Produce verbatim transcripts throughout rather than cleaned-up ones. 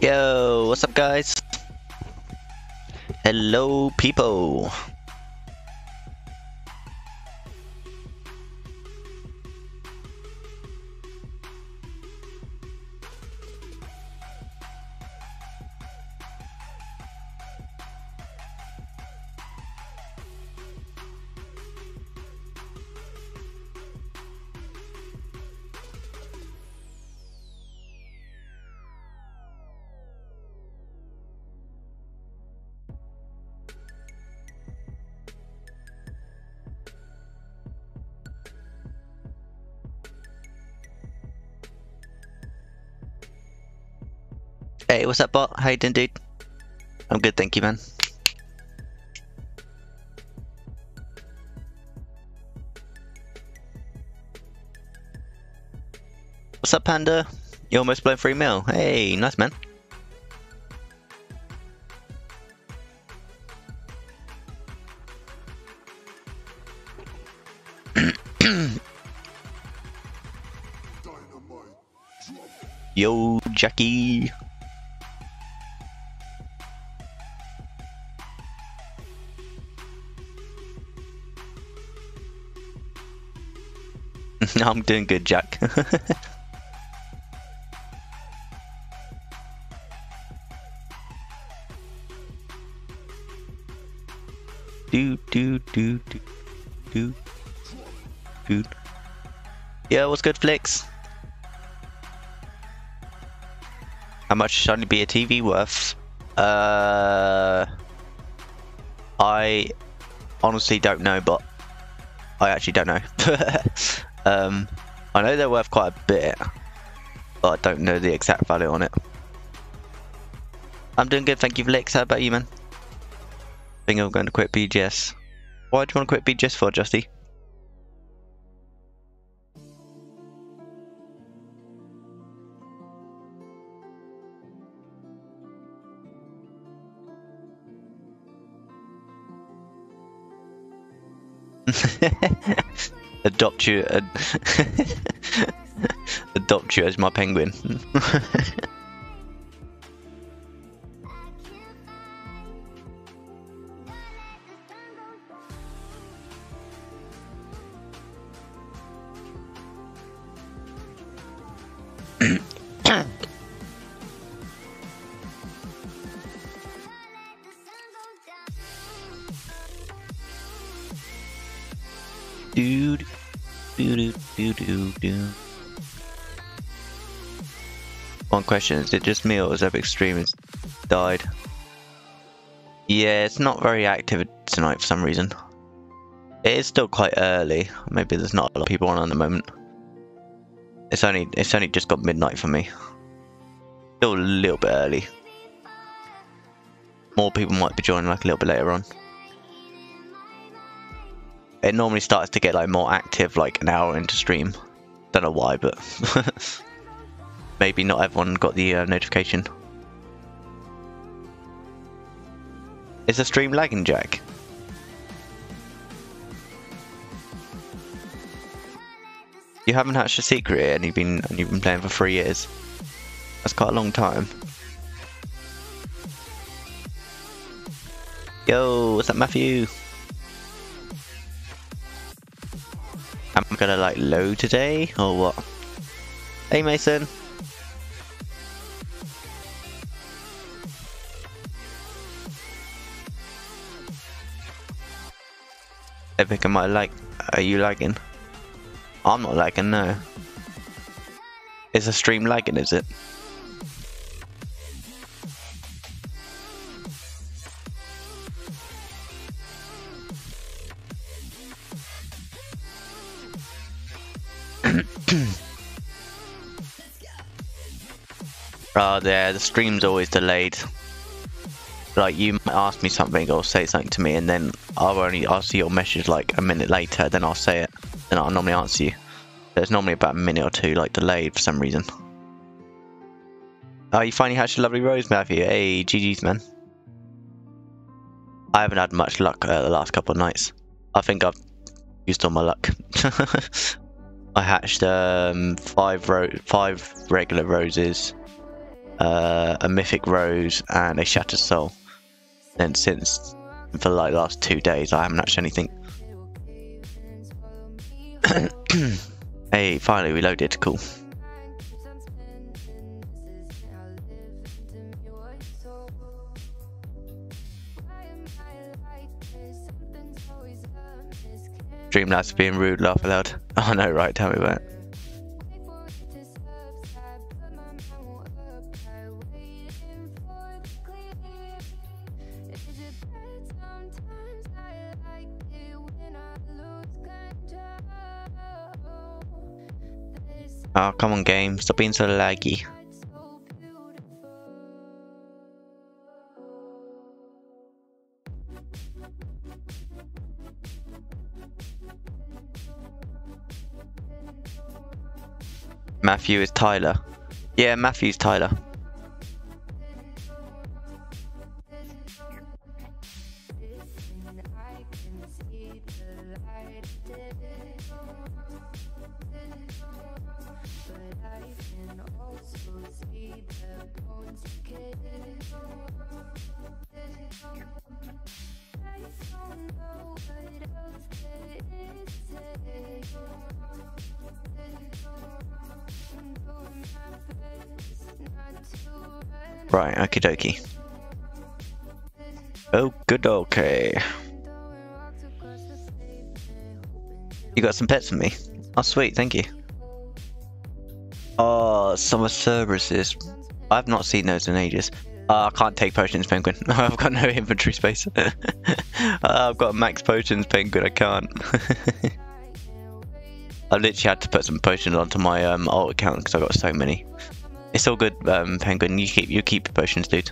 Yo, what's up, guys? Hello, people. Hey, what's up, bot? How you doing, dude? I'm good, thank you, man. What's up, Panda? You almost blown free mil. Hey, nice, man. Yo, Jackie. No, I'm doing good, Jack. do do do do do do. Yeah, what's good, Flix? How much shiny be a T V worth? Uh, I honestly don't know, but I actually don't know. Um, I know they're worth quite a bit, but I don't know the exact value on it. I'm doing good, thank you, Flix. How about you, man? I think I'm going to quit B G S. Why do you want to quit B G S for, Justy? Adopt you, ad adopt you as my penguin. Dude. Do do do do do. One question: is it just me or is Epic Streamers died? Yeah, it's not very active tonight for some reason. It is still quite early. Maybe there's not a lot of people on at the moment. It's only it's only just got midnight for me. Still a little bit early. More people might be joining like a little bit later on. It normally starts to get like more active like an hour into stream. Don't know why, but maybe not everyone got the uh, notification. Is the stream lagging, Jack? You haven't hatched a secret yet, and you've been and you've been playing for three years. That's quite a long time. Yo, what's up, Matthew? Am I gonna like low today or what? Hey Mason. Epic, am I like? Are you lagging? I'm not lagging, no. Is the stream lagging? Is it? Oh, yeah, the stream's always delayed. Like, you might ask me something or say something to me, and then I'll only answer your message like a minute later, then I'll say it, then I'll normally answer you. So it's normally about a minute or two, like, delayed for some reason. Oh, you finally hatched a lovely rose, Matthew. Hey, G G's, man. I haven't had much luck uh, the last couple of nights. I think I've used all my luck. I hatched um, five, ro five regular roses. uh, a Mythic Rose, and a Shattered Soul. And since, for like the last two days, I haven't hatched anything. Hey, finally we loaded, cool. Streamlabs being rude, laugh aloud. Oh no, right, tell me about it. Oh, come on game, stop being so laggy. Matthew is Tyler. Yeah, Matthew's Tyler. Right, okie dokie. Oh, good, okay. You got some pets for me? Oh, sweet, thank you. Oh, some of Cerberus's. I've not seen those in ages. Uh, I can't take potions, Penguin. I've got no inventory space. uh, I've got max potions, Penguin. I can't. I literally had to put some potions onto my um, alt account because I got so many. It's all good, um, Penguin. You keep you keep potions, dude.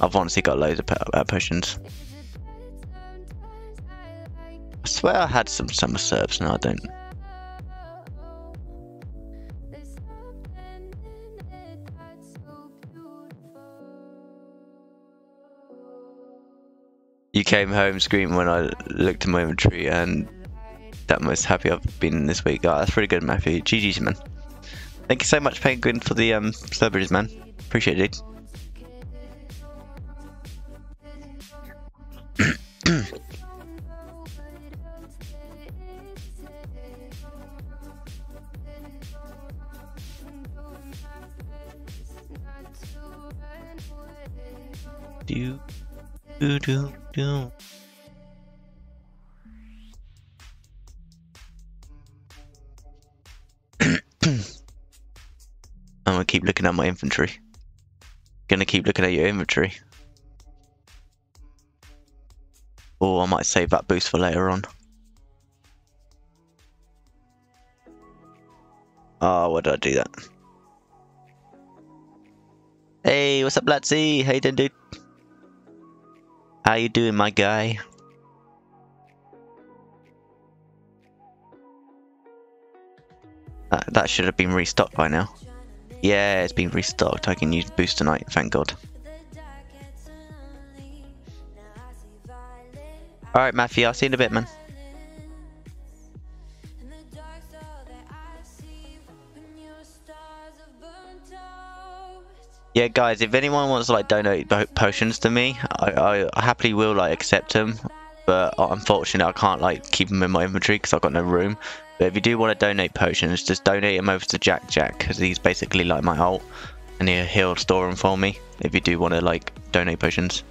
I've honestly got loads of uh, potions. I swear I had some summer serbs, no I don't. You came home screaming when I looked at my inventory, and that most happy I've been this week. Oh, that's pretty good, Matthew. G G's, man. Thank you so much, Penguin, for the um, celebrities, man. Appreciate it, dude. do, do, do, do. I'm gonna keep looking at my inventory. Gonna keep looking at your inventory. Or I might save that boost for later on. Oh, why did I do that? Hey, what's up, Latsy? How you doing, dude? How you doing, my guy? That, that should have been restocked by now. Yeah, it's been restocked. I can use boost tonight, thank God. Alright, Matthew, I'll see you in a bit, man. Yeah, guys, if anyone wants to like donate potions to me, I, I, I happily will like accept them. But unfortunately, I can't like keep them in my inventory because I've got no room. But if you do want to donate potions, just donate them over to Jack Jack, because he's basically like my alt, and he'll store them for me if you do want to like donate potions.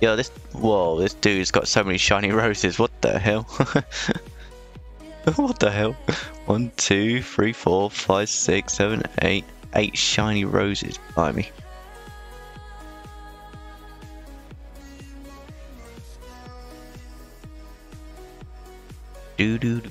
Yo, this, whoa, this dude's got so many shiny roses, what the hell? What the hell? One, two, three, four, five, six, seven, eight, eight shiny roses by me. Doo doo doo.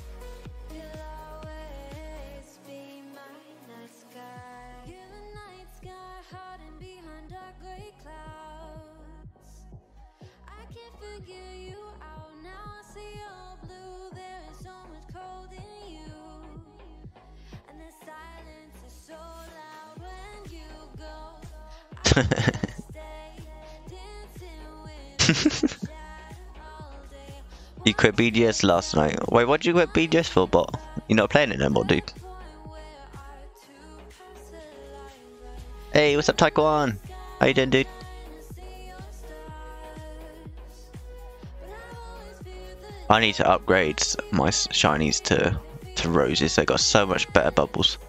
You quit B G S last night. Wait, what did you quit B G S for, bot? You're not playing it no more, dude. Hey, what's up, Taekwon? How you doing, dude? I need to upgrade my shinies to to roses. They got so much better bubbles.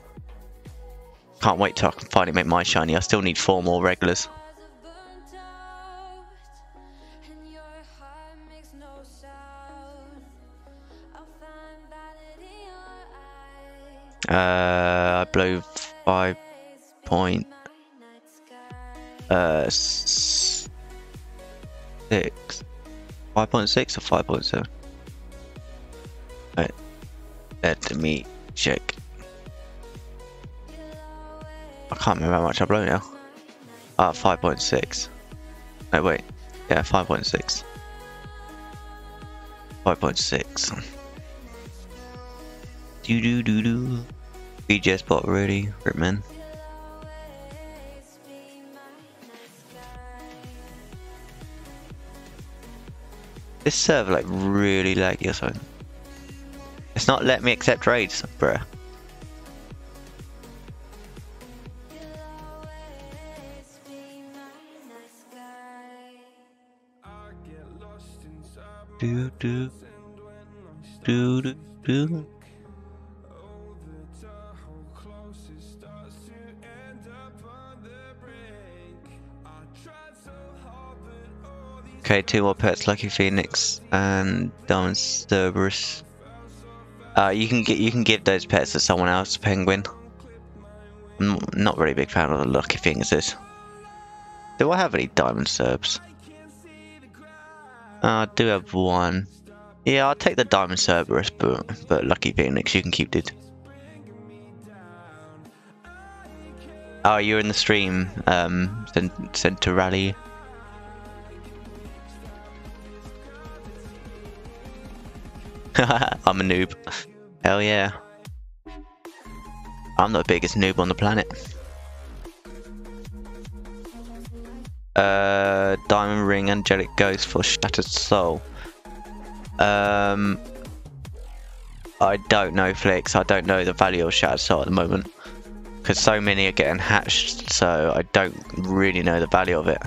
Can't wait till I can finally make my shiny. I still need four more regulars. Uh, I blew five point uh six, five point six or five point seven. Right, let me check. I can't remember how much I blow now. Ah, uh, five point six. No, wait, yeah, five point six. Five point six. Do do do do. B G S bot ready, Ripman. This server like really laggy or something. It's not letting me accept raids, bruh. Do do do do do. Okay, two more pets, Lucky Phoenix and Diamond Cerberus. Uh, you can get you can give those pets to someone else, Penguin. I'm not really a big fan of the Lucky Phoenixes. Do I have any Diamond Cerbs? Uh, I do have one. Yeah, I'll take the Diamond Cerberus, but, but Lucky Phoenix, you can keep it. Oh, you're in the stream, um, sent, sent to Rally. I'm a noob. Hell yeah. I'm the biggest noob on the planet. Uh, Diamond Ring, Angelic Ghost for Shattered Soul. Um, I don't know, Flix. I don't know the value of Shattered Soul at the moment. Because so many are getting hatched, so I don't really know the value of it.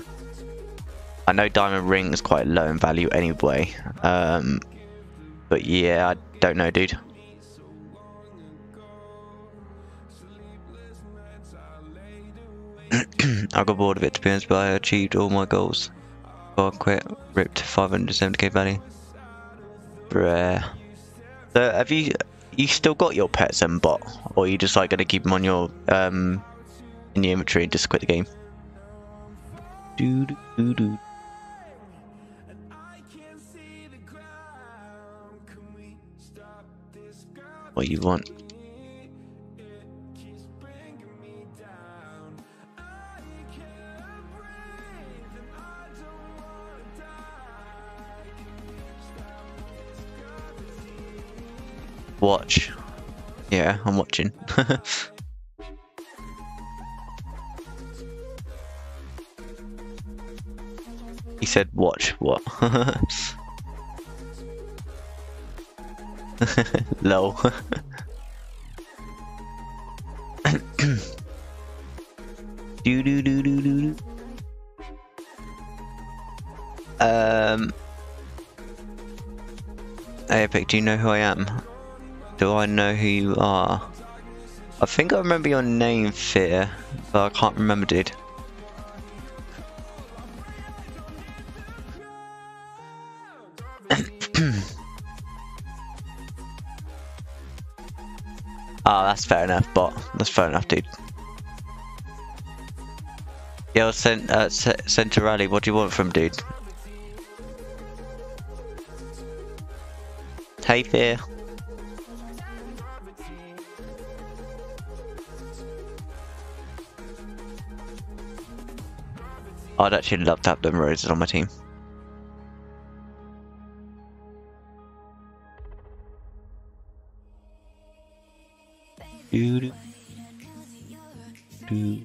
I know Diamond Ring is quite low in value anyway. Um... But yeah, I don't know, dude. I got bored of it, to be honest, but I achieved all my goals. Before I quit, ripped five hundred seventy K value. Bruh. So have you you still got your pets and bot, or are you just like gonna keep them on your um in your inventory and just quit the game? Dude, doo doo. What you want? Watch. Yeah, I'm watching. He said, "Watch what?" Lol. do, do, do, do, do. Um. Hey, Epic, do you know who I am? Do I know who you are? I think I remember your name, Fear, but I can't remember, dude. Ah, oh, that's fair enough, bot. That's fair enough, dude. Yo, sent uh, Center Rally. What do you want from, dude? Hey, Fear. I'd actually love to have them roses on my team. Do, do, do.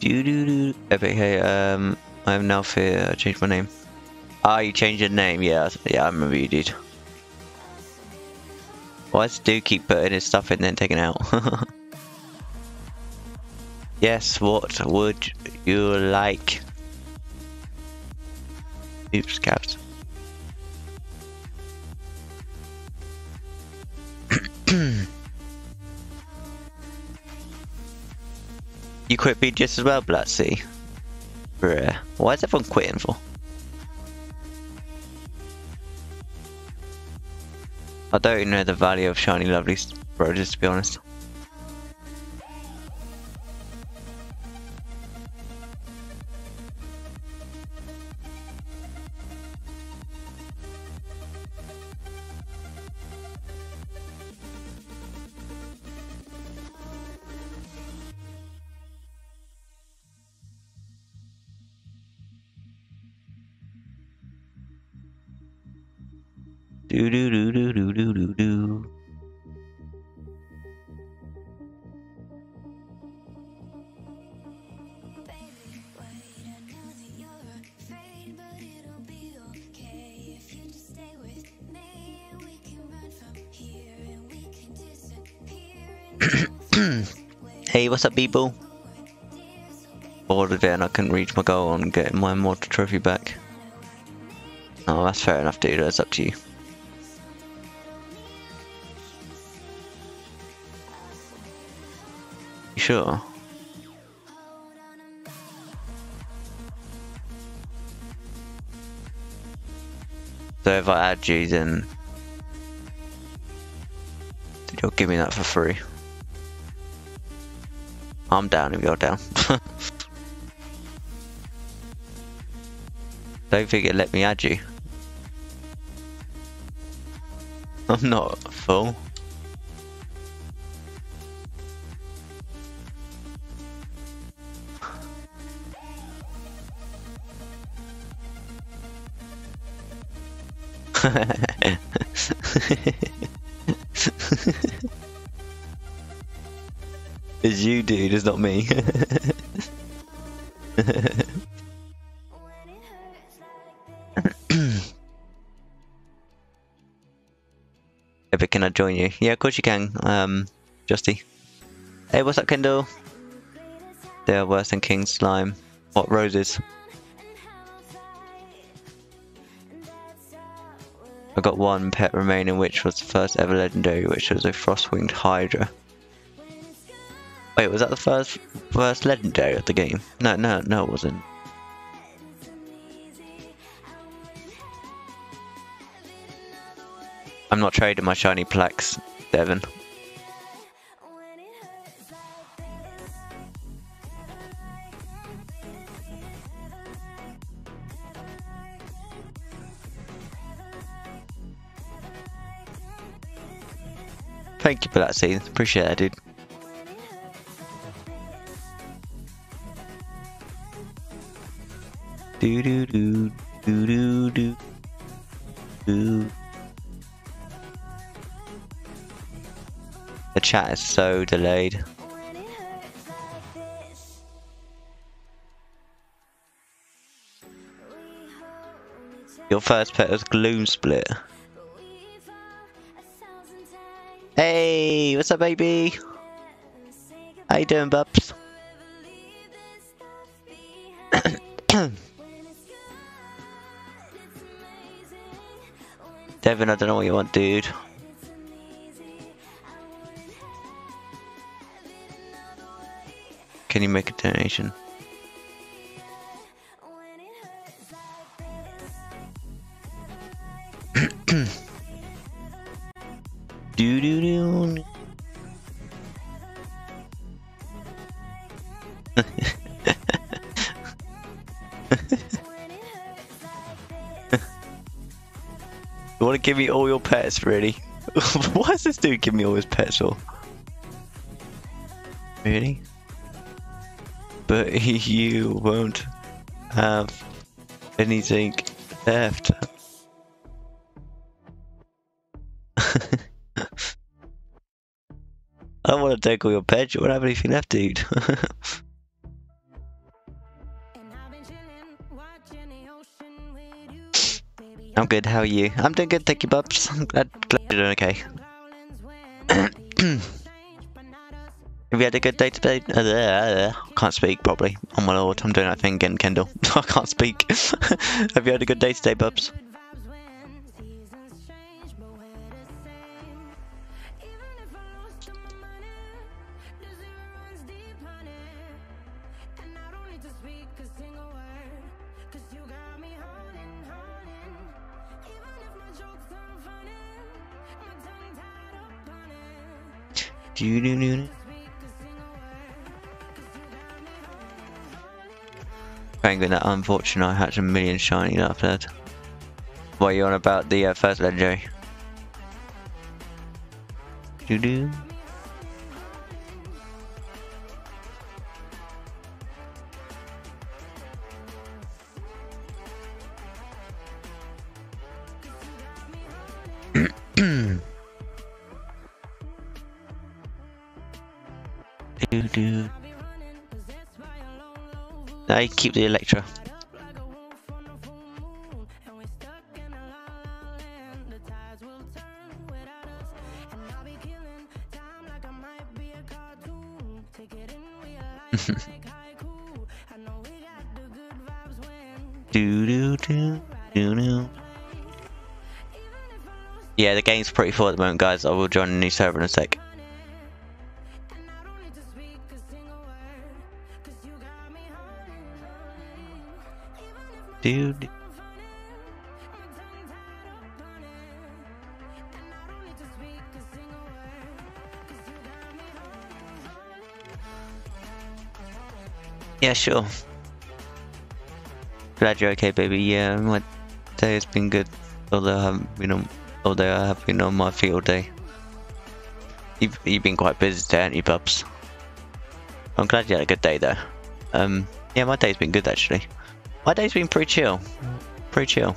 do, do, do. Epic, hey, um, I'm now here. I changed my name. Ah, oh, you changed your name, yeah. Yeah, I remember you did. Why does Dude keep putting his stuff in and then taking it out? Yes, what would you like? Oops, caps. You quit me just as well, Blatsy. Bruh. Why is everyone quitting for? I don't even know the value of shiny lovely roses, to be honest. Do do do do do do do do. Hey, what's up, people? Bored of it and I couldn't reach my goal on getting my immortal trophy back. Oh, that's fair enough, dude. That's up to you. Sure. So if I add you, then you'll give me that for free. I'm down if you're down. Don't think it let me add you. I'm not a fool. It's you, dude, it's not me. Epic, can I join you? Yeah, of course you can, um, Justy. Hey, what's up, Kendall? They are worse than King Slime. What, roses? I got one pet remaining, which was the first ever legendary, which was a Frost-Winged Hydra. Wait, was that the first first legendary of the game? No, no, no, it wasn't. I'm not trading my shiny plaques, Devon. Thank you for that scene, appreciate it, dude. Do do do do do do do. The chat is so delayed. Your first pet was Gloom Split. Hey, what's up, baby? How you doing, bubs? Devin, I don't know what you want, dude. Can you make a donation? Do do do. You want to give me all your pets, really? Why does this dude give me all his pets for? Really? But you won't have anything left. I don't want to take all your pets, you won't have anything left, dude. I'm good, how are you? I'm doing good, thank you, Bubs. I'm glad, glad you're doing okay. Have you had a good day today? Uh, can't speak, probably. Oh my lord, I'm doing that thing again, Kendall. I can't speak. Have you had a good day today, Bubs? Do do do. Thank goodness, unfortunate. I had a million shiny up there. What are you on about the uh, first legendary? Do do. I keep the Electra. do do do do do. Yeah, the game's pretty full at the moment, guys. I will join a new server in a sec. Dude. Yeah, sure. Glad you're okay, baby. Yeah, my day has been good. Although I haven't been on, although I have been on my feet all day. You've you've been quite busy today, haven't you, Bubs? I'm glad you had a good day though. Um, yeah, my day's been good actually. My day's been pretty chill, pretty chill.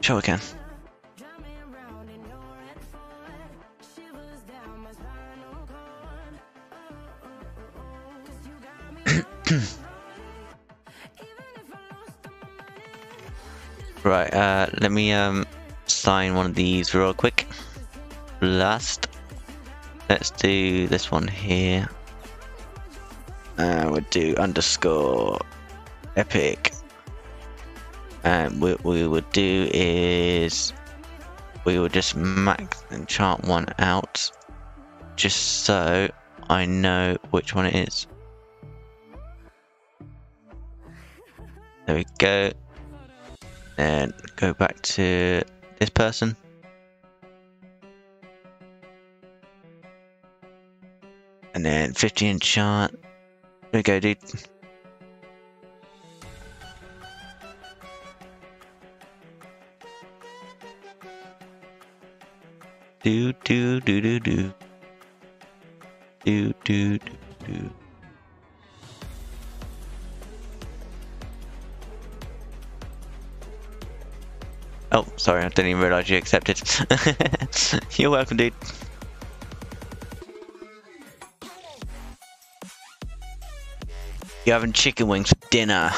Sure we can. Right, uh, let me, um... sign one of these real quick. Last, let's do this one here. Uh, we'll do underscore epic, and what we would do is we will just max and chart one out just so I know which one it is. There we go, and go back to this person. And then fifty inch chart. Here we go, dude. Do do do do do. Do do do do. Oh, sorry, I didn't even realise you accepted. You're welcome, dude. You're having chicken wings for dinner.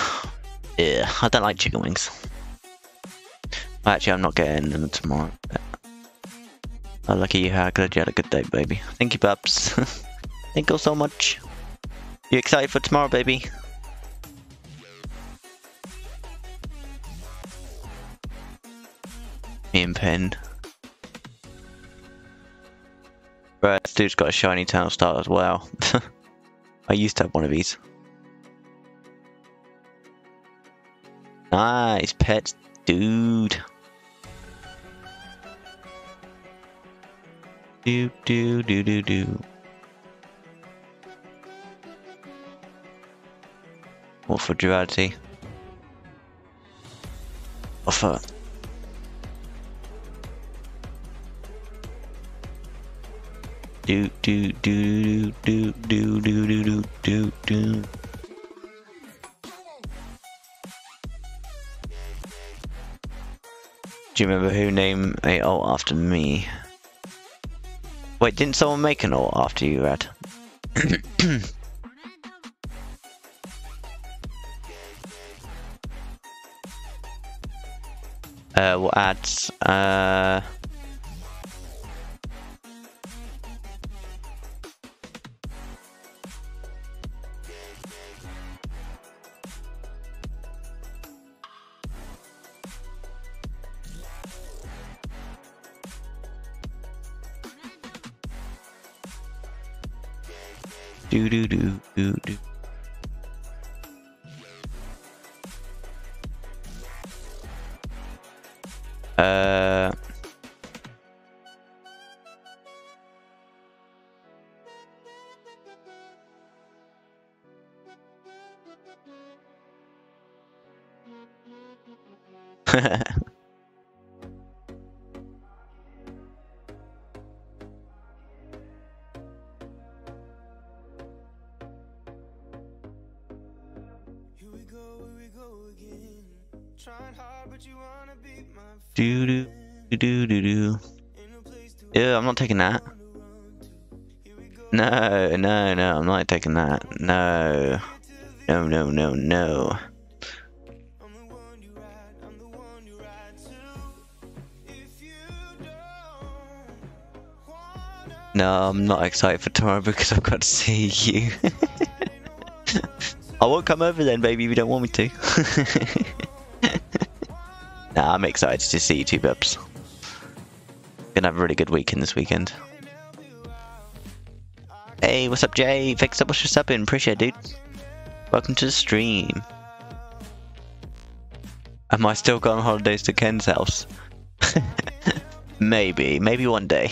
Yeah, I don't like chicken wings. Actually, I'm not getting them tomorrow. Oh, lucky you, how glad you had a good day, baby. Thank you, Bubs. Thank you so much. You excited for tomorrow, baby? Pen. Right, this dude's got a shiny Tonal Star as well. I used to have one of these. Nice pets, dude. Do do do do do. What for duality? What for? Do do do do do do do do do do. Do you remember who named a alt after me? Wait, didn't someone make an alt after you, Rad? Uh, we'll add, uh... Do do do do do. Uh, do do do do do. Ew, I'm not taking that. No, no, no, I'm not taking that. No, no, no, no, no. No, I'm not excited for tomorrow because I've got to see you. I won't come over then, baby, if you don't want me to. Nah, I'm excited to see you two bubs. Gonna have a really good weekend this weekend. Hey, what's up, Jay? Thanks so much for subbing. Appreciate it, dude. Welcome to the stream. Am I still going on holidays to Ken's house? Maybe. Maybe one day.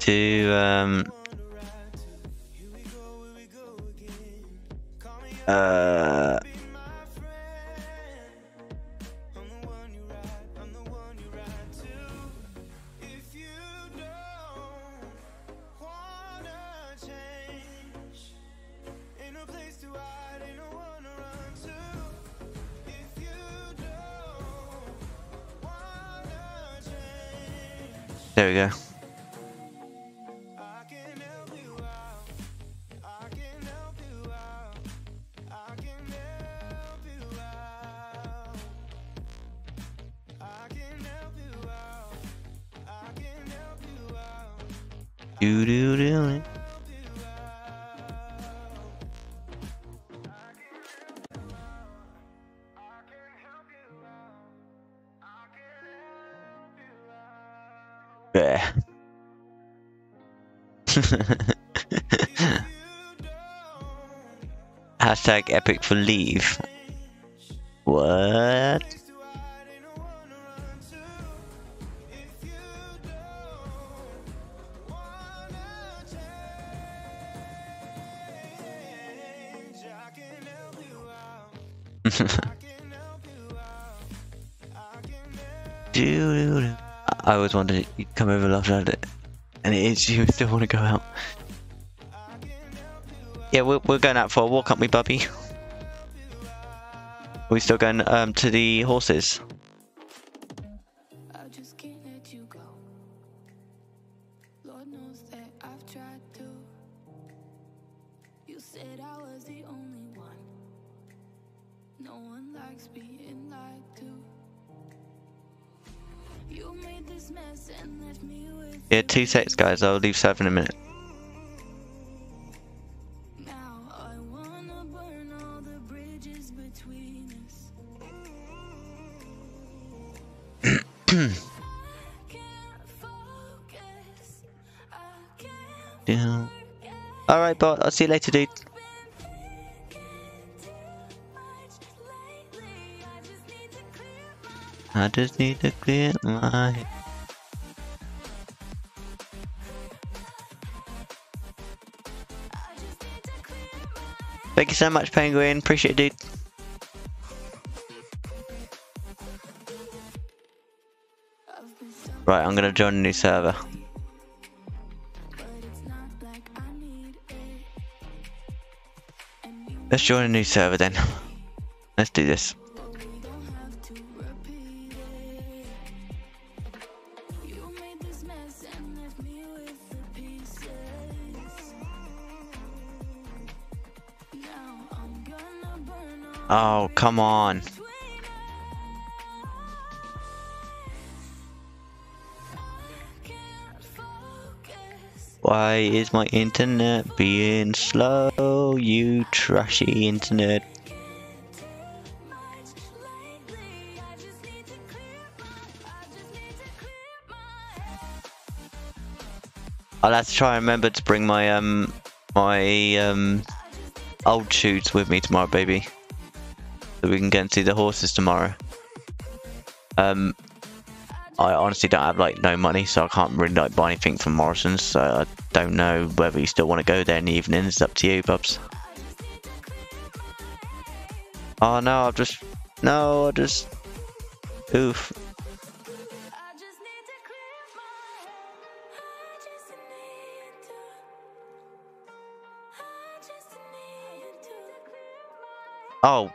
To um uh there we go. Do do do. Yeah. Hashtag epic for leave. What? Dude, I always wondered you'd come over love night, and it is you still want to go out. Yeah, we're, we're going out for a walk, aren't we, Bubby? Are we still going um, to the horses? Yeah, two secs, guys. I'll leave serve in a minute. Now I wanna burn all the bridges between us. Yeah. All right, bot. I'll see you later, dude. I just need to clear my head. Thank you so much, Penguin. Appreciate it, dude. Right, I'm gonna join a new server. Let's join a new server then. Let's do this. Oh, come on. Why is my internet being slow, you trashy internet? I'll have to try and remember to bring my um my um old shoots with me tomorrow, baby. So we can go and see the horses tomorrow. Um, I honestly don't have like no money, so I can't really like buy anything from Morrison's. So I don't know whether you still want to go there in the evening. It's up to you, Bubs. Oh no! I just no, I just oof. Oh.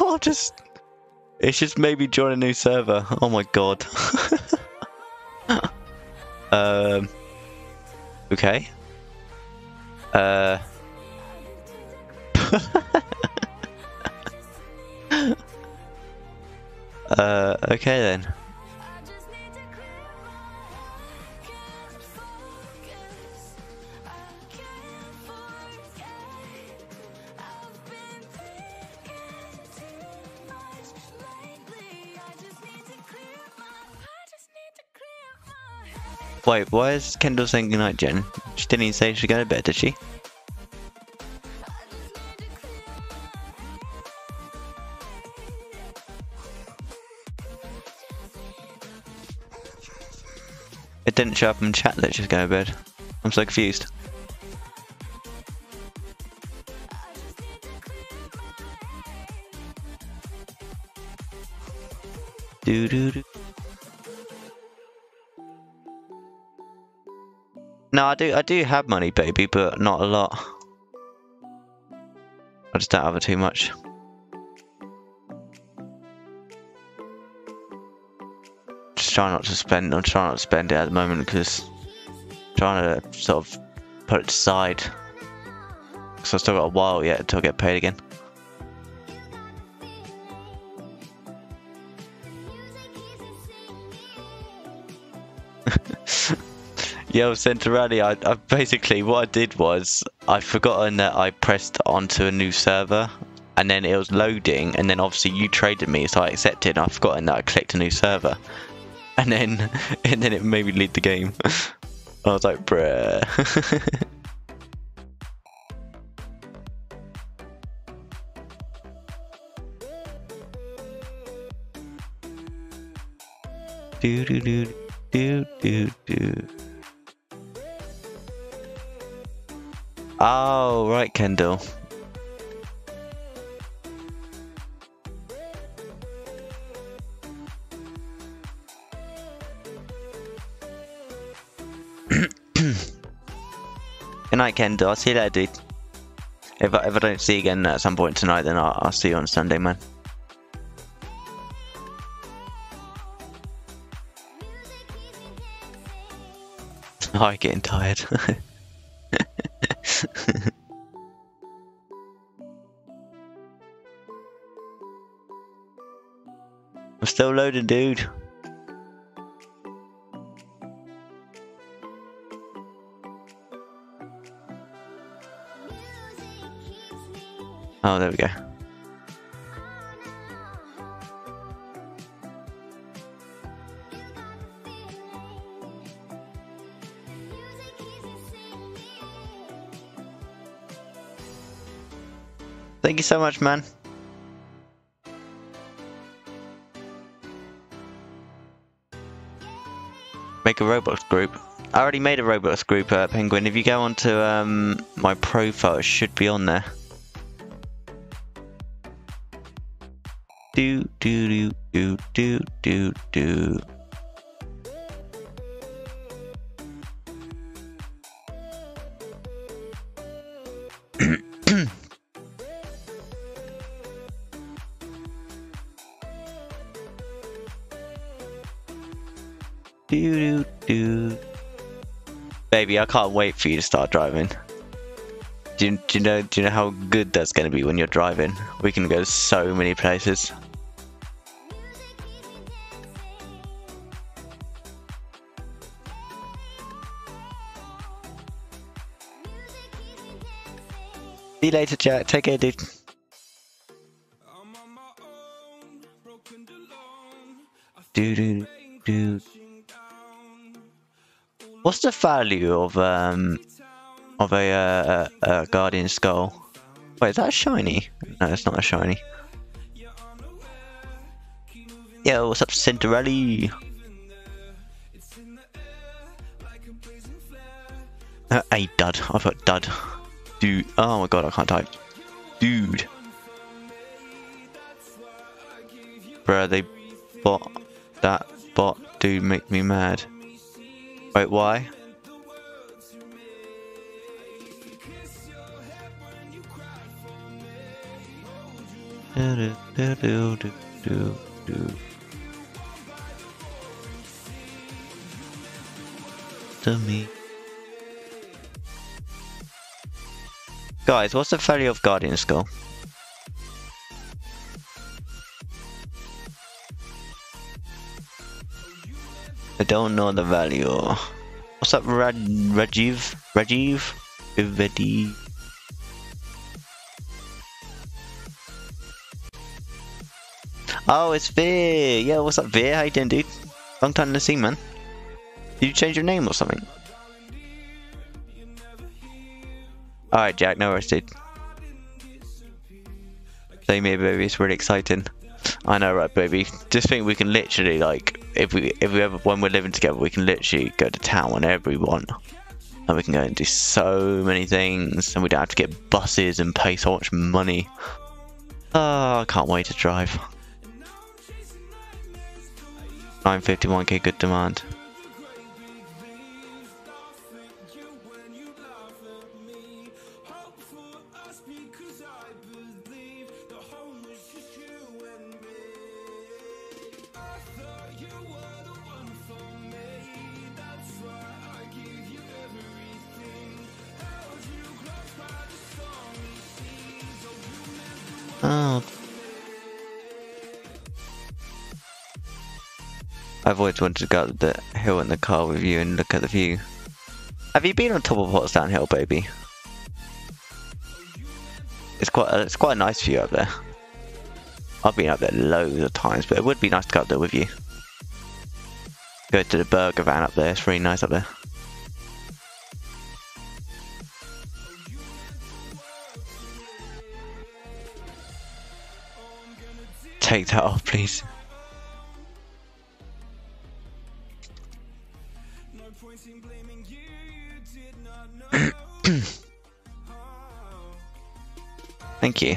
I'll just it's just maybe join a new server. Oh my god. um okay uh uh okay then. Wait, why is Kendall saying goodnight, Jen? She didn't even say she'd go to bed, did she? It didn't show up in chat that she's going to bed. I'm so confused. Doo doo doo. No, I do I do have money, baby, but not a lot. I just don't have it too much. Just trying not to spend I'm trying not to spend it at the moment because I'm trying to sort of put it aside. Because I've still got a while yet until I get paid again. Yo, Centrally, I, I basically what I did was I'd forgotten that I pressed onto a new server and then it was loading, and then obviously you traded me, so I accepted. I've forgotten that I clicked a new server, and then and then it made me leave the game. I was like, bruh. Do do do do do do. Oh, right, Kendall. Good night, Kendall. I'll see you later, dude. If I, if I don't see you again at some point tonight, then I'll, I'll see you on Sunday, man. I'm getting tired. I'm still loading, dude. Oh, there we go. Thank you so much, man. Make a Roblox group. I already made a Roblox group, uh, Penguin. If you go onto um, my profile, it should be on there. Do do do do do do do. do, do, do. Baby, I can't wait for you to start driving. Do you, do you know? Do you know how good that's going to be when you're driving? We can go so many places. See you later, Jack. Take care, dude. Do do do. What's the value of um? Of a, uh, a, a Guardian Skull. Wait, is that a shiny? No, it's not a shiny. Yo, what's up, Cinderella? Uh, a dud. I've got dud. Dude. Oh my god, I can't type. Dude. Bruh, they bot. That bot, dude, make me mad. Wait, why? Do, do, do, do, do, do. To me. Guys, what's the value of Guardian Skull? I don't know the value. What's up, Raj Rajiv? Rajiv? Vivedi. Oh, it's Veer! Yeah, what's up, Veer? How you doing, dude? Long time no see, man. Did you change your name or something? Alright, Jack, no worries, dude. Say me, baby, it's really exciting. I know, right, baby? Just think we can literally, like, if we if we ever, when we're living together, we can literally go to town whenever we want. And we can go and do so many things, and we don't have to get buses and pay so much money. Oh, I can't wait to drive. nine fifty-one K, good demand. Oh. I've always wanted to go up the hill in the car with you and look at the view. Have you been on top of Potsdam Hill, baby? It's quite a, it's quite a nice view up there. I've been up there loads of times, but it would be nice to go up there with you. Go to the burger van up there. It's really nice up there. Take that off, please. Thank you.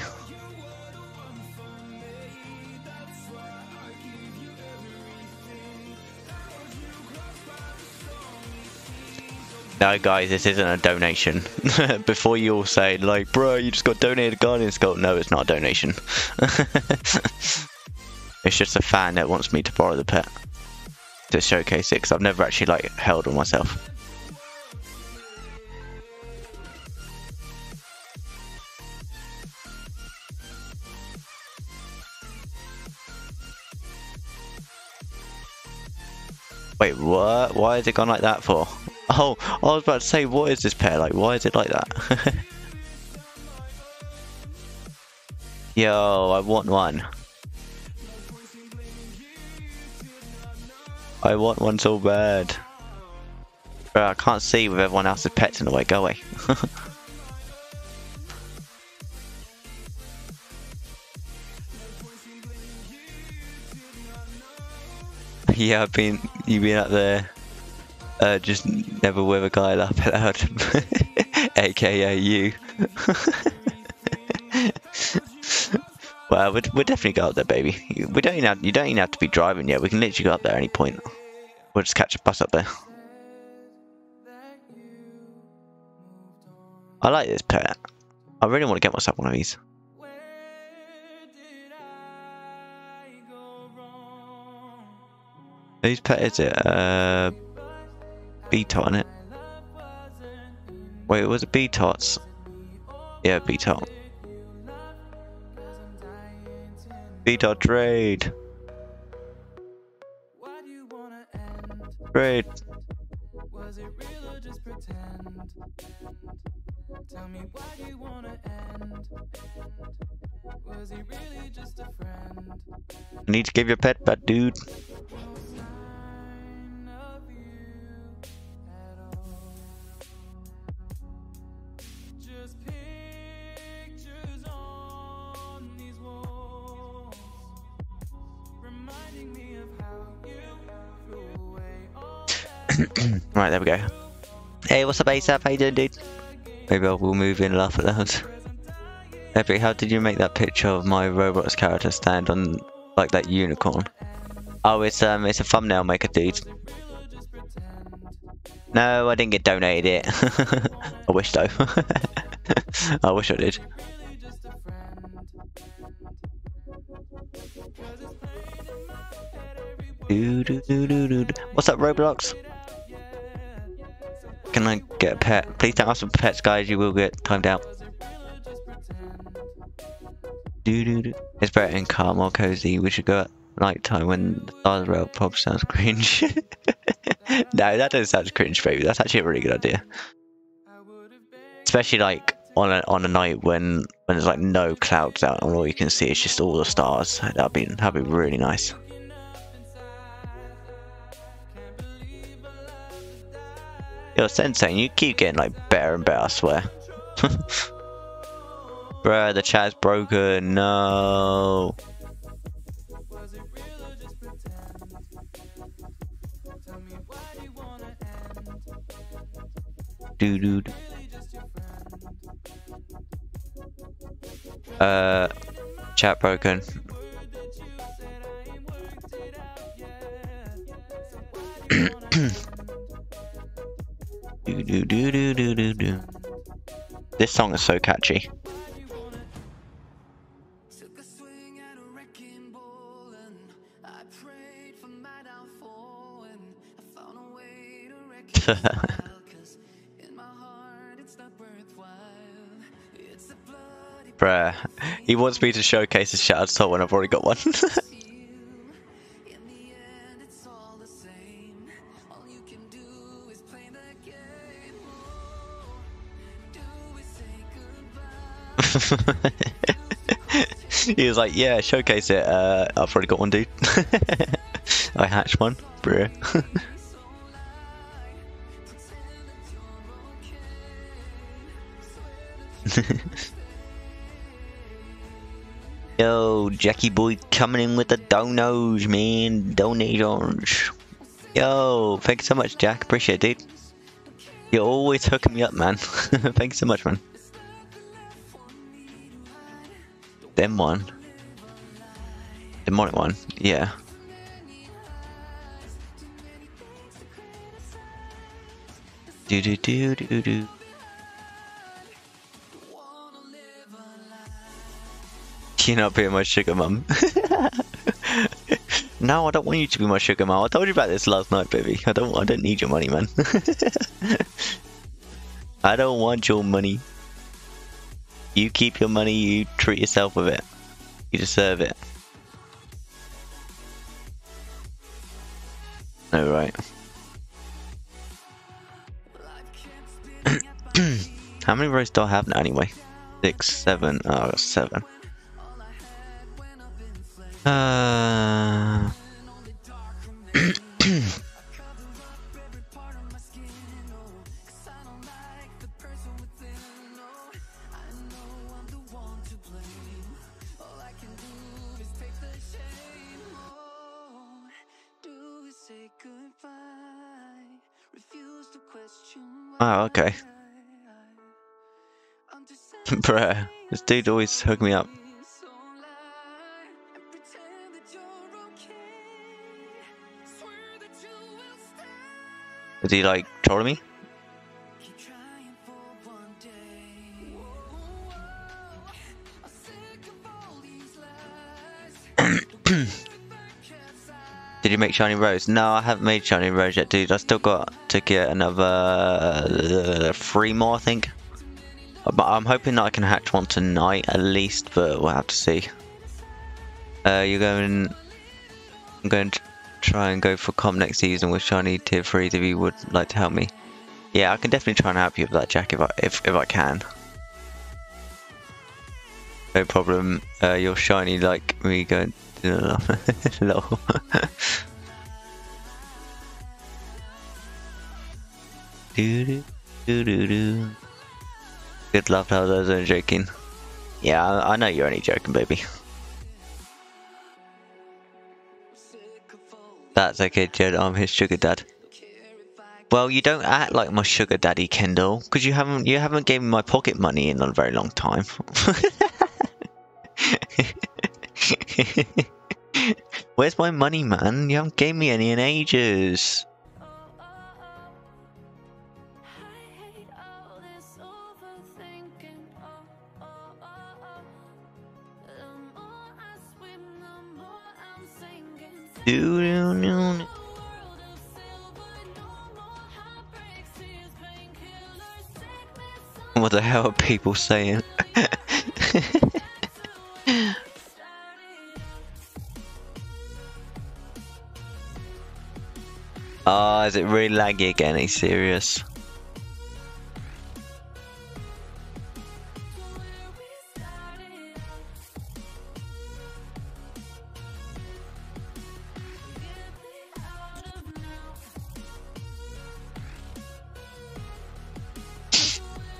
No, guys, this isn't a donation. Before you all say, like, bro, you just got donated a Guardian Skull. No, it's not a donation. It's just a fan that wants me to borrow the pet to showcase it, because I've never actually, like, held on myself. Wait, what? Why is it gone like that for? Oh, I was about to say, what is this pair like? Why is it like that? Yo, I want one. I want one so bad. Bro, I can't see with everyone else's pets in the way. Go away. Yeah, I've been, you've been up there, uh, just never with a guy laugh it out, aka you. Well, we'd, we'd definitely go up there, baby. We don't even have, you don't even have to be driving yet, we can literally go up there at any point. We'll just catch a bus up there. I like this pet. I really want to get myself one of these. Where did I go wrong? Whose pet is it? Uh, B-Tot, innit? Wait, was it B-Tots? Yeah, B-Tot. B-Tot trade! Trade! Was it real or just pretend? Tell me why you wanna end. Was he really just a friend? I need to give your pet back, dude. Right, there we go. Hey, what's up, ASAP? How you doing, dude? Maybe I will move in and laugh at that. Epic, how did you make that picture of my Roblox character stand on like that unicorn? Oh, it's um, it's a thumbnail maker, dude. No, I didn't get donated it. I wish though. I wish I did. Do, do, do, do, do. What's up, Roblox? Can I get a pet? Please don't ask for pets, guys. You will get timed out. Do, do, do. It's better and calm or cozy. We should go at night time when the stars rail pop. Sounds cringe. No, that doesn't sound cringe, baby. That's actually a really good idea. Especially like on a on a night when when there's like no clouds out and all you can see is just all the stars. That'd be that'd be really nice. Yo, Sensei, you keep getting like better and better, I swear. Bruh, the chat's broken, no. Dude, dude. Uh, chat broken. Do, do, do, do, do, do, do. This song is so catchy. Bruh, he wants me to showcase his Shattered Soul when I've already got one. He was like, yeah, showcase it. Uh, I've already got one, dude. I hatched one, bruh. Yo, Jackie boy coming in with the donos, man. Donations. Yo, thank you so much, Jack. Appreciate it, dude. You're always hooking me up, man. Thank you so much, man. Them one, demonic one, yeah. Do do do do do. You're not being my sugar mum. No, I don't want you to be my sugar mum. I told you about this last night, baby. I don't. I don't need your money, man. I don't want your money. You keep your money, you treat yourself with it. You deserve it. Oh, right. How many rows do I have now, anyway? Six, seven. Oh, I've got seven. Uh... Oh, okay. Bruh, this dude always hook me up. Is he like trolling me? Did you make Shiny Rose? No, I haven't made Shiny Rose yet, dude. I still got to get another uh, three more, I think. But I'm hoping that I can hatch one tonight at least, but we'll have to see. Uh, you're going... I'm going to try and go for comp next season with Shiny Tier three if you would like to help me. Yeah, I can definitely try and help you with that, Jack, if I, if, if I can. No problem. Uh, you're shiny like me going... Lol. Doo doo doo doo. Good laugh, I was only joking. Yeah, I, I know you're only joking, baby. That's okay, Jed. I'm his sugar dad. Well, you don't act like my sugar daddy, Kendall, because you haven't you haven't given my pocket money in a very long time. Where's my money, man? You haven't given me any in ages. What the hell are people saying? Oh, is it really laggy again? Are you serious?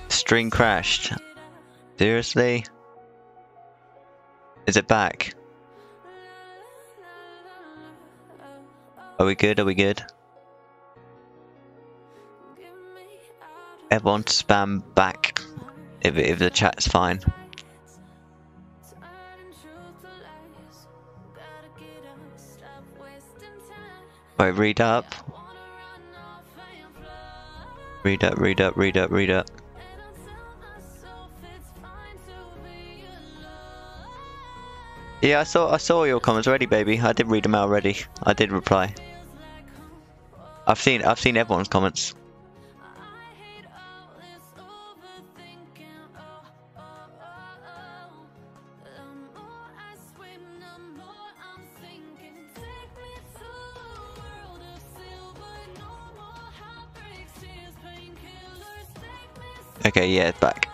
Stream crashed. Seriously? Is it back? Are we good? Are we good? Everyone spam back if, if the chat's fine. Wait, read up. Read up, read up, read up, read up. Yeah, I saw I saw your comments already, baby. I did read them out already. I did reply. I've seen I've seen everyone's comments. Okay, yeah, it's back.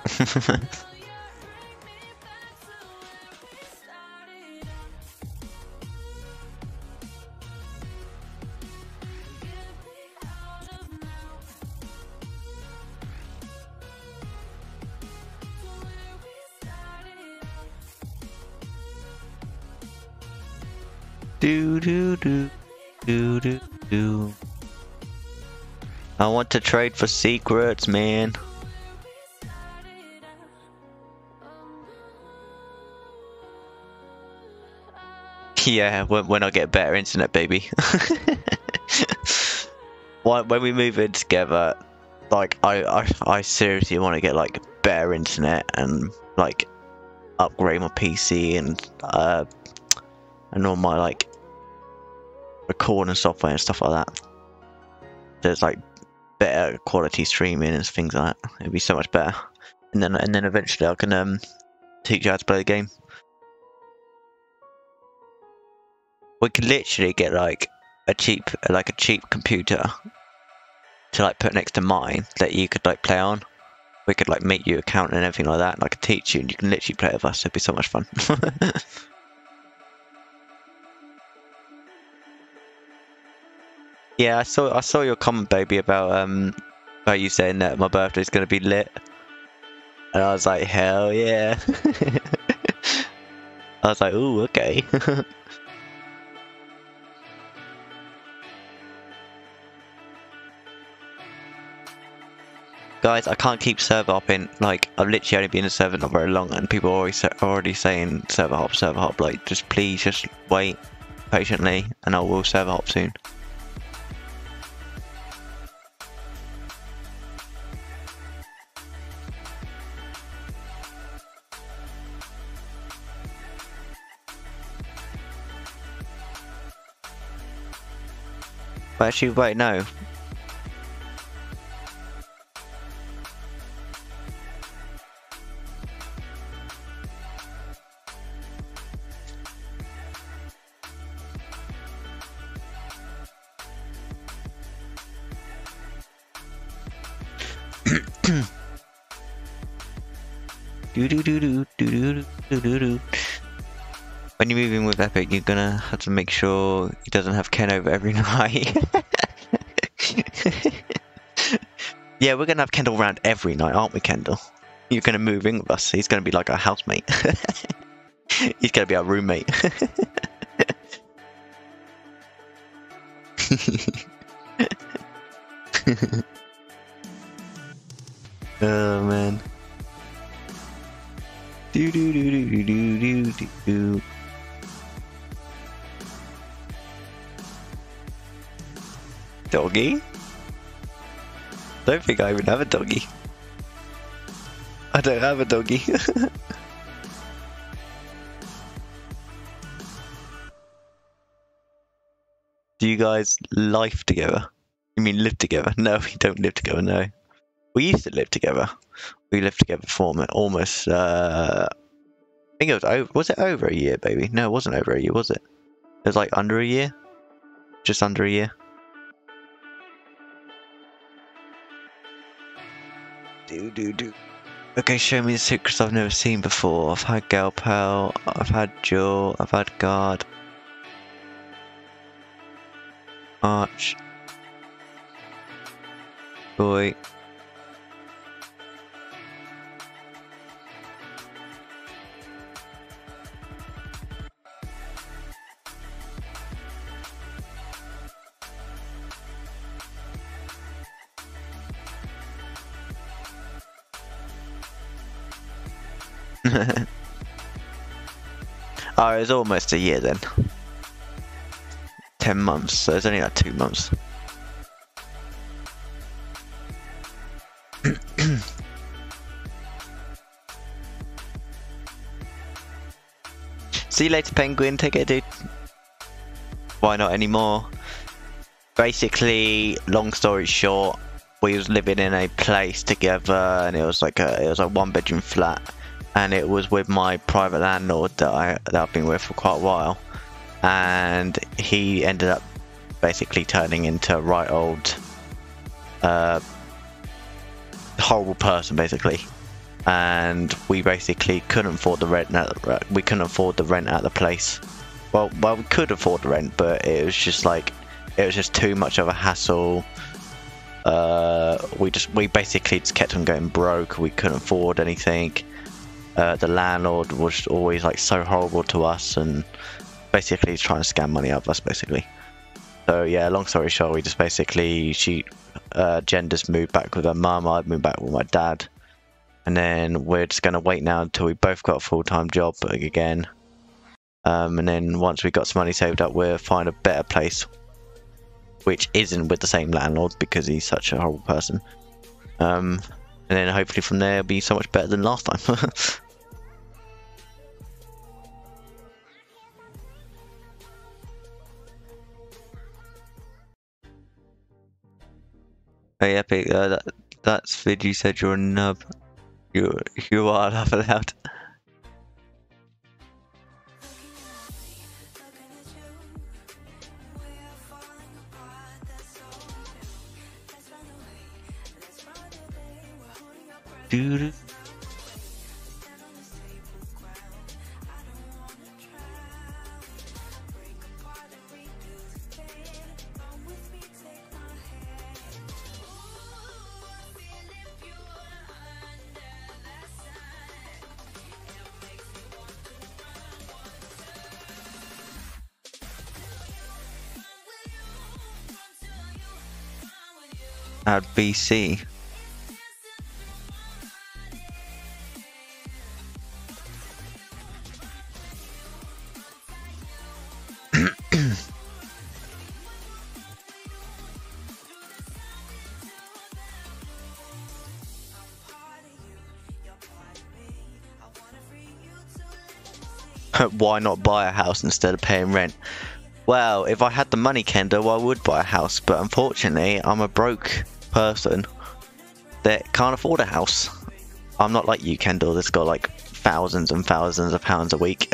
Do do do do do do. I want to trade for secrets, man. Yeah, when, when I get better internet, baby. When we move in together, like I, I, I seriously want to get like better internet and like upgrade my P C and uh and all my like recording software and stuff like that. There's like better quality streaming and things like that. It'd be so much better. And then and then eventually I can um teach you how to play the game. We could literally get like a cheap, like a cheap computer to like put next to mine that you could like play on. We could like make you an account and everything like that, and I could teach you, and you can literally play with us. It'd be so much fun. Yeah, I saw I saw your comment, baby, about um about you saying that my birthday's gonna be lit, and I was like, hell yeah. I was like, ooh, okay. Guys, I can't keep server hopping. Like, I've literally only been in the server not very long, and people are always are already saying server hop, server hop. Like, just please, just wait patiently, and I will server hop soon. But actually, wait, no. Do do do do do do do do. When you move in with Epic, you're gonna have to make sure he doesn't have Ken over every night. Yeah, we're gonna have Kendall around every night, aren't we, Kendall? You're gonna move in with us. He's gonna be like our housemate. He's gonna be our roommate. Oh man. Do do do do do do do do. Doggy? Don't think I even have a doggy. I don't have a doggy. Do you guys live together? You mean live together? No, we don't live together, no. We used to live together. We lived together for almost, uh, I think it was over, was it over a year, baby? No, it wasn't over a year, was it? It was like under a year? Just under a year? Do, do, do. Okay, show me the secrets I've never seen before. I've had Gal Pal, I've had Jewel, I've had Guard, Arch, Boy. Oh, it was almost a year then. Ten months, so it's only like two months. See you later, Penguin. Take it, dude. Why not anymore? Basically, long story short, we was living in a place together, and it was like a it was a one-bedroom flat. And it was with my private landlord that, I, that I've been with for quite a while. And he ended up basically turning into a right old uh, horrible person, basically. And we basically couldn't afford the rent. At, we couldn't afford the rent at the place. Well, well, we could afford the rent, but it was just like it was just too much of a hassle. Uh, we just we basically just kept on going broke. We couldn't afford anything. Uh, the landlord was always like so horrible to us, and basically trying to scam money out of us, basically. So yeah, long story short, we just basically she, uh, Jen just moved back with her mum. I moved back with my dad, and then we're just gonna wait now until we both got a full-time job again. Um, and then once we got some money saved up, we'll find a better place, which isn't with the same landlord because he's such a horrible person. Um, and then hopefully from there it'll be so much better than last time. Hey Epic, uh, that, that's Vid, you said you're a nub. You, you are Laugh Aloud. Dude. At B C. Why not buy a house instead of paying rent? Well, if I had the money, Kendo, I would buy a house, but unfortunately, I'm a broke person that can't afford a house. I'm not like you, Kendo, that's got like thousands and thousands of pounds a week.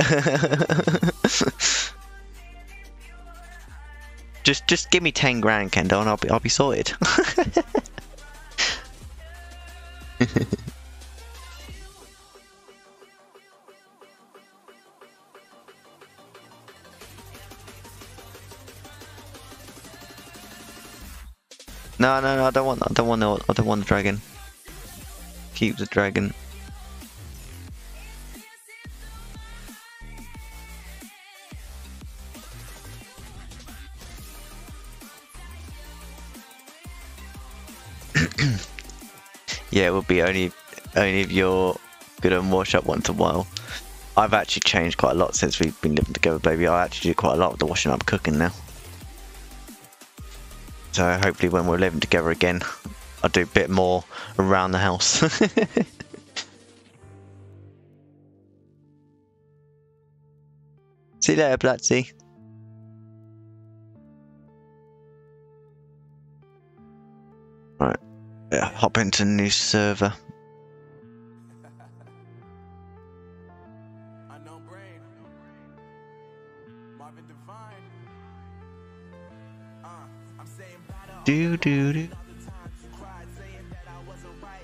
just, just give me ten grand, Kendo, and I'll be, I'll be sorted. No, no, no, I don't want, I don't want the, I don't want the dragon. Keep the dragon. Yeah, it would be only, only if you're good and wash up once a while. I've actually changed quite a lot since we've been living together, baby. I actually do quite a lot of the washing up, cooking now. So hopefully when we're living together again, I'll do a bit more around the house. See you later, Blatsy. Right, yeah, hop into a new server. Do, do, do.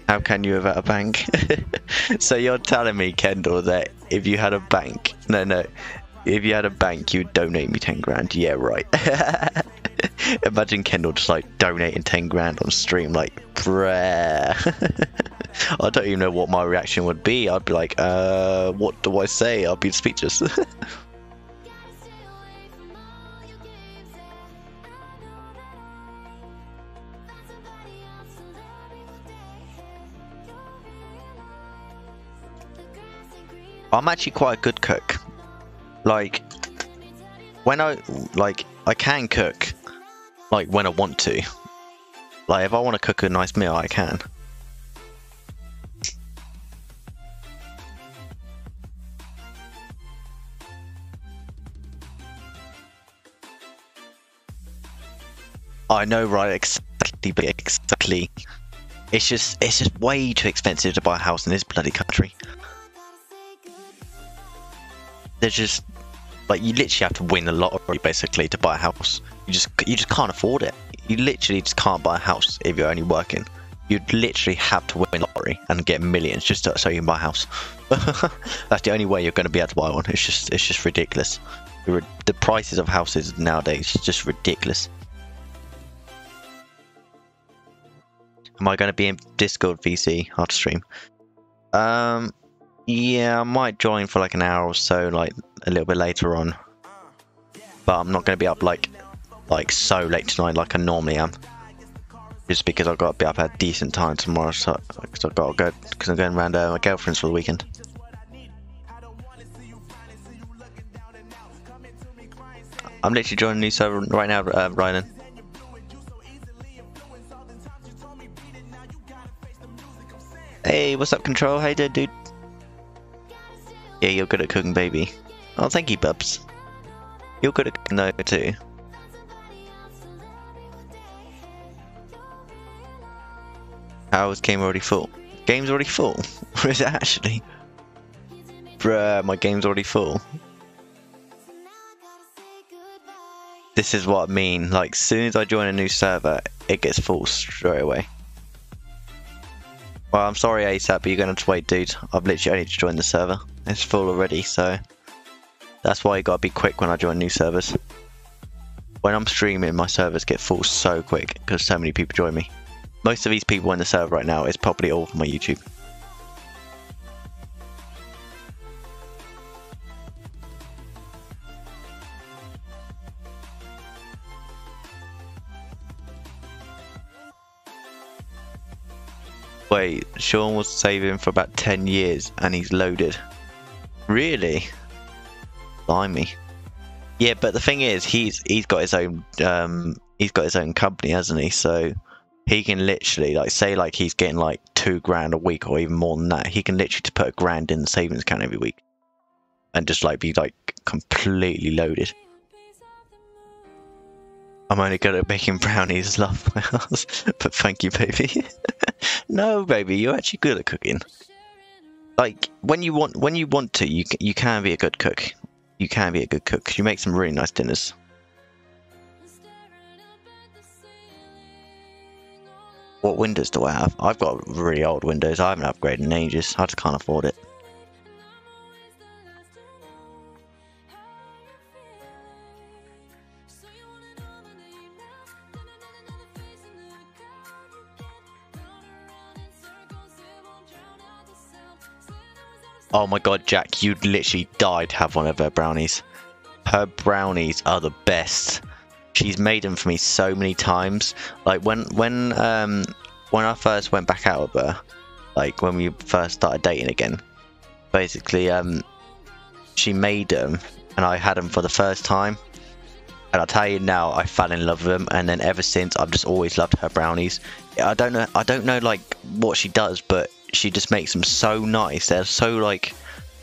How can you without a bank? So you're telling me, Kendall, that if you had a bank, no, no, if you had a bank, you'd donate me ten grand. Yeah, right. Imagine Kendall just like donating ten grand on stream, like, bruh. I don't even know what my reaction would be. I'd be like, uh, what do I say? I'd be speechless. I'm actually quite a good cook. Like, when I, like, I can cook, like, when I want to. Like, if I want to cook a nice meal, I can. I know, right, exactly, exactly. It's just, it's just way too expensive to buy a house in this bloody country. There's just, like, you literally have to win the lottery basically to buy a house. You just, you just can't afford it. You literally just can't buy a house if you're only working. You'd literally have to win the lottery and get millions just to, so you can buy a house. That's the only way you're going to be able to buy one. It's just, it's just ridiculous. The prices of houses nowadays is just ridiculous. Am I going to be in Discord V C after stream? Um. Yeah, I might join for like an hour or so, like a little bit later on. But I'm not going to be up like like so late tonight like I normally am. Just because I've got to be up at a decent time tomorrow, so because I've got to go, because I'm going around uh, my girlfriend's for the weekend. I'm literally joining a new server right now, uh, Rylan. Hey, what's up, Control? How you doing, dude? Yeah, you're good at cooking, baby. Oh, thank you, Bubs. You're good at cooking, though, too. How's game already full? Game's already full? Or is it actually? Bruh, my game's already full. This is what I mean. Like, as soon as I join a new server, it gets full straight away. Well, I'm sorry ASAP, but you're going to have to wait, dude. I've literally only just joined the server. It's full already, so that's why you gotta be quick when I join new servers. When I'm streaming, my servers get full so quick because so many people join me. Most of these people in the server right now is probably all from my YouTube. Wait, Sean was saving for about ten years and he's loaded. Really? Blimey. Yeah, but the thing is, he's he's got his own um he's got his own company, hasn't he? So he can literally, like, say like he's getting like two grand a week or even more than that. He can literally put a grand in the savings account every week and just like be like completely loaded. I'm only good at making brownies, love my house. But thank you, baby. No, baby, you're actually good at cooking. Like when you want, when you want to, you you can be a good cook. You can be a good cook. You make some really nice dinners. What windows do I have? I've got really old windows. I haven't upgraded in ages. I just can't afford it. Oh my god, Jack, you'd literally die to have one of her brownies. Her brownies are the best. She's made them for me so many times. Like when when um when I first went back out with her, like when we first started dating again, basically um she made them and I had them for the first time. And I'll tell you now, I fell in love with them, and then ever since I've just always loved her brownies. I don't know I don't know like what she does, but she just makes them so nice. They're so like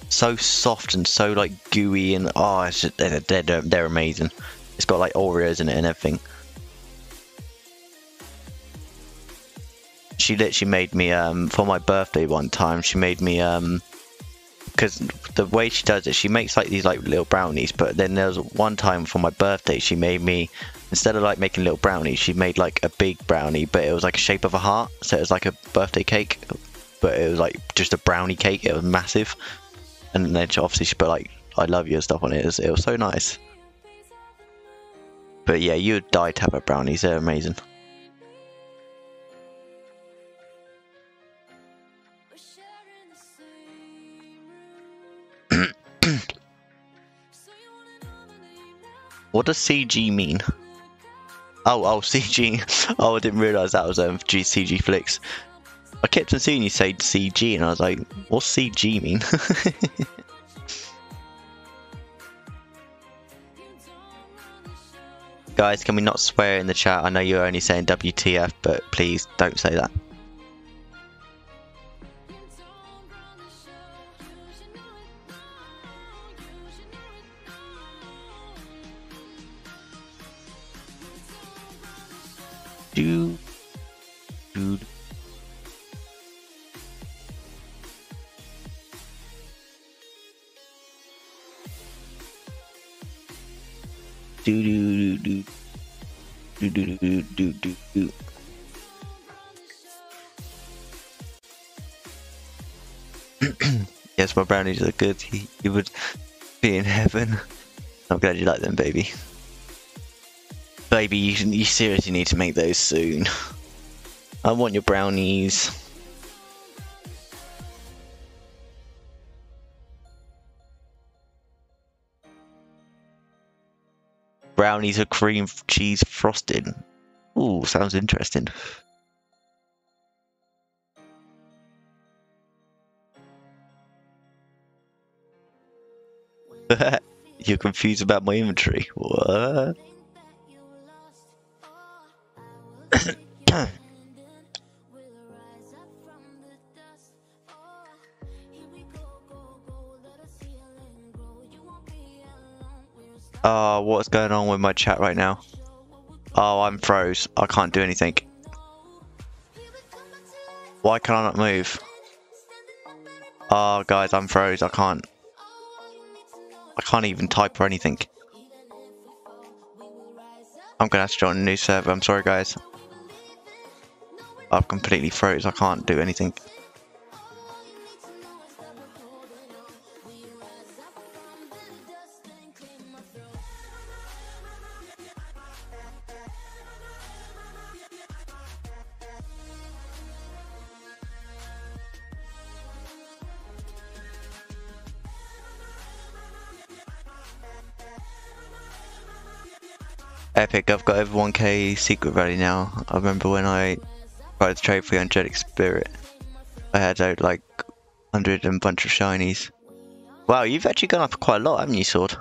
so soft and so like gooey, and oh, it's just, they're, they're, they're amazing. It's got like Oreos in it and everything. She literally made me um for my birthday one time, she made me um because the way she does it, she makes like these like little brownies, but then there was one time for my birthday she made me, instead of like making little brownies, she made like a big brownie, but it was like a shape of a heart, so it was like a birthday cake. But it was like just a brownie cake. It was massive, and then she, obviously she put like "I love you" and stuff on it. It was, it was so nice. But yeah, you'd die to have her brownies. They're amazing. What does C G mean? Oh, oh, C G. Oh, I didn't realise that was um, C G flicks. I kept on seeing you say C G, and I was like, "What's C G mean?" Guys, can we not swear in the chat? I know you're only saying W T F, but please don't say that. Do, do. Do do do do do do do do do. Yes, my brownies are good. You would be in heaven. I'm glad you like them, baby. Baby, you you seriously need to make those soon. I want your brownies. Brownies are cream cheese frosting. Ooh, sounds interesting. You're confused about my inventory. What? Oh, what's going on with my chat right now? Oh, I'm froze. I can't do anything. Why can I not move? Oh, guys, I'm froze. I can't. I can't even type or anything. I'm gonna have to join a new server. I'm sorry, guys. I'm completely froze. I can't do anything. Epic, I've got over one K secret value now. I remember when I tried to trade for the angelic spirit, I had out like one hundred and bunch of shinies. Wow, you've actually gone up quite a lot, haven't you, Sword?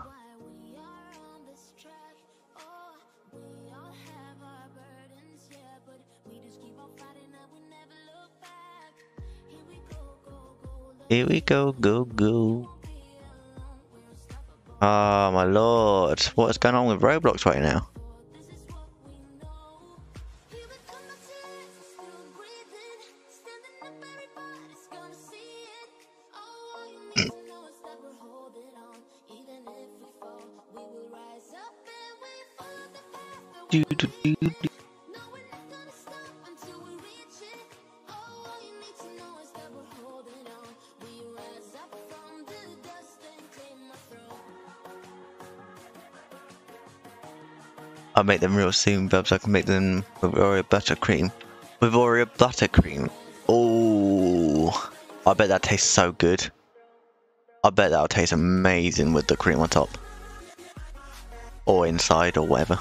Here we go, go, go. Oh my lord, what is going on with Roblox right now? do do do do. I'll make them real soon, Bubs. I can make them with Oreo buttercream. With Oreo buttercream. Oh, I bet that tastes so good. I bet that'll taste amazing with the cream on top. Or inside or whatever.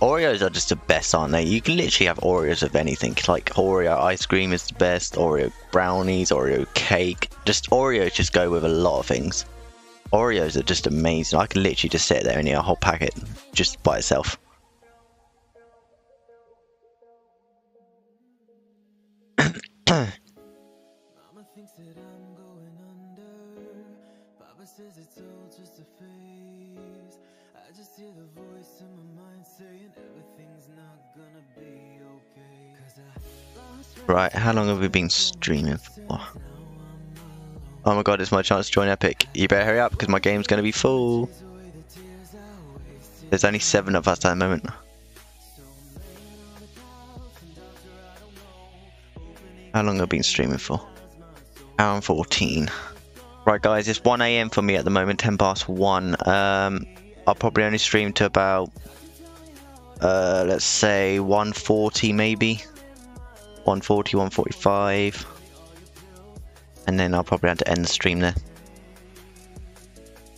Oreos are just the best, aren't they? You can literally have Oreos of anything. Like Oreo ice cream is the best, Oreo brownies, Oreo cake. Just Oreos just go with a lot of things. Oreos are just amazing. I can literally just sit there and eat a whole packet just by itself. Right, how long have we been streaming for? Oh my god, it's my chance to join Epic. You better hurry up because my game's gonna be full. There's only seven of us at the moment. How long have I been streaming for? hour and fourteen. Right guys, it's one A M for me at the moment, ten past one. Um, I'll probably only stream to about, uh, let's say one forty maybe. one forty, one forty-five, and then I'll probably have to end the stream there.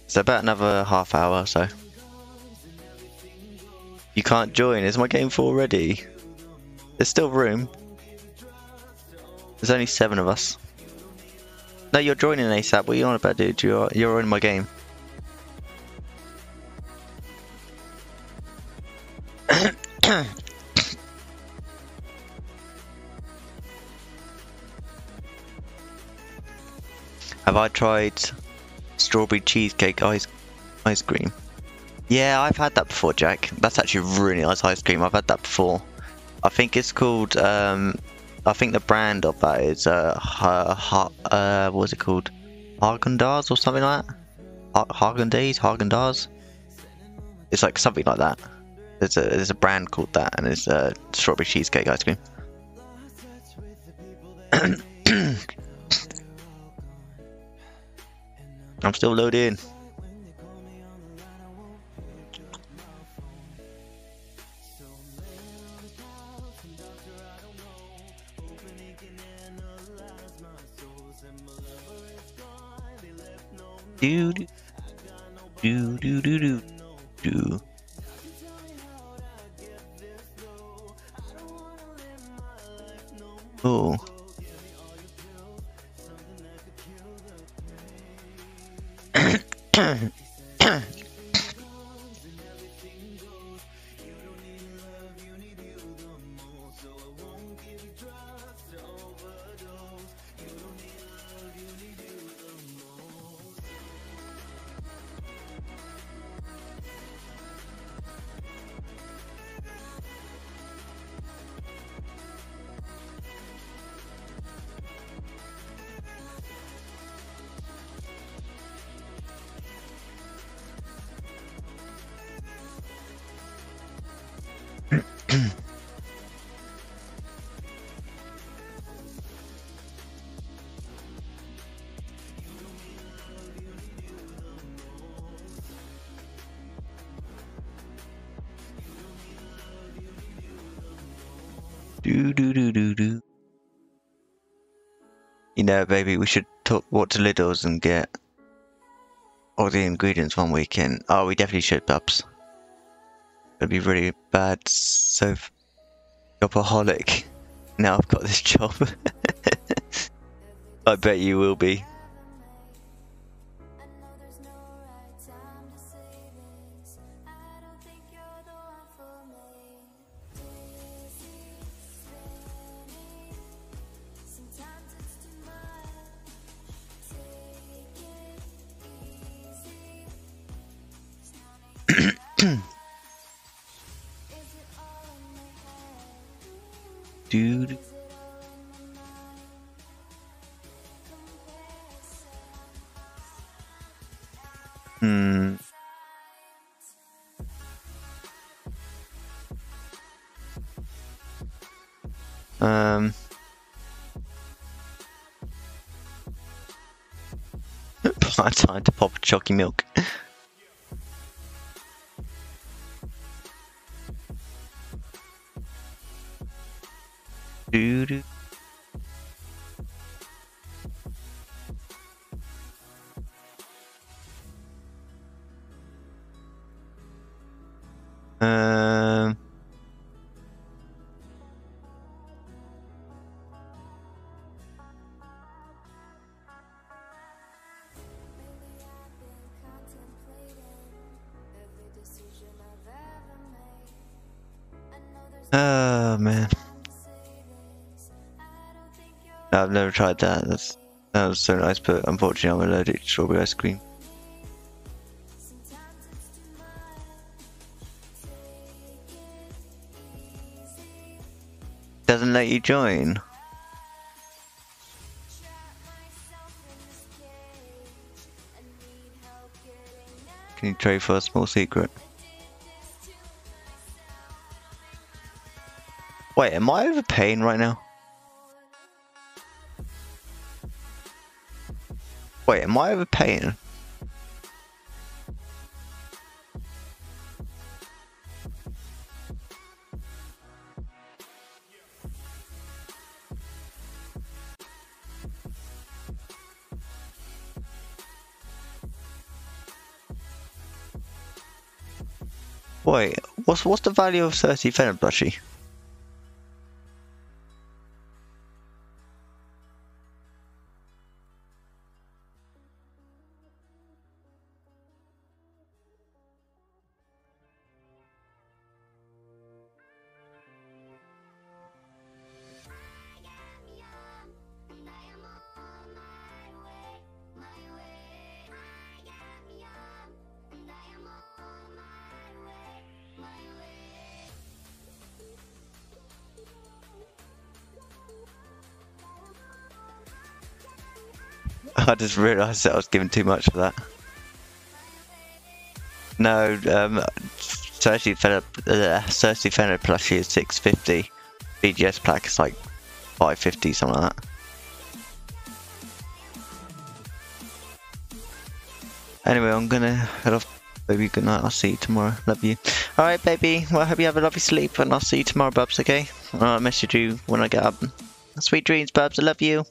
So about another half hour or so. You can't join, is my game full already? There's still room. There's only seven of us. No, you're joining ASAP, what are you on about, dude? You're, you're in my game. Have I tried strawberry cheesecake ice ice cream? Yeah, I've had that before, Jack. That's actually really nice ice cream. I've had that before. I think it's called. Um, I think the brand of that is uh, uh, uh what was it called? Häagen-Dazs or something like that. Häagen-Dazs, Häagen-Dazs. It's like something like that. There's a there's a brand called that, and it's uh, strawberry cheesecake ice cream. I'm still loading. Dude, do do do do do. Oh. Do, do, do, do, do. You know, baby, we should talk, walk to Lidl's and get all the ingredients one weekend. Oh, we definitely should, Bubs. It'd be really bad. So, jobaholic. Now I've got this job. I bet you will be. Dude. Um, I decided to pop a chalky milk. Doo-doo. Um. Oh man, I've never tried that. That's that was so nice, but unfortunately, I'm allergic to strawberry ice cream. Doesn't let you join. Can you trade for a small secret? Wait, am I overpaying right now? Wait, am I overpaying? Wait, what's what's the value of thirty Venom Plushie? I just realised that I was giving too much for that. No, um, Cersei Fennel, uh, Cersei Fennel plushie is six fifty. B G S plaque is like five fifty, something like that. Anyway, I'm gonna head off. Baby, good night. I'll see you tomorrow. Love you. Alright, baby. Well, I hope you have a lovely sleep, and I'll see you tomorrow, bubs, okay? I'll message you when I get up. Sweet dreams, bubs. I love you.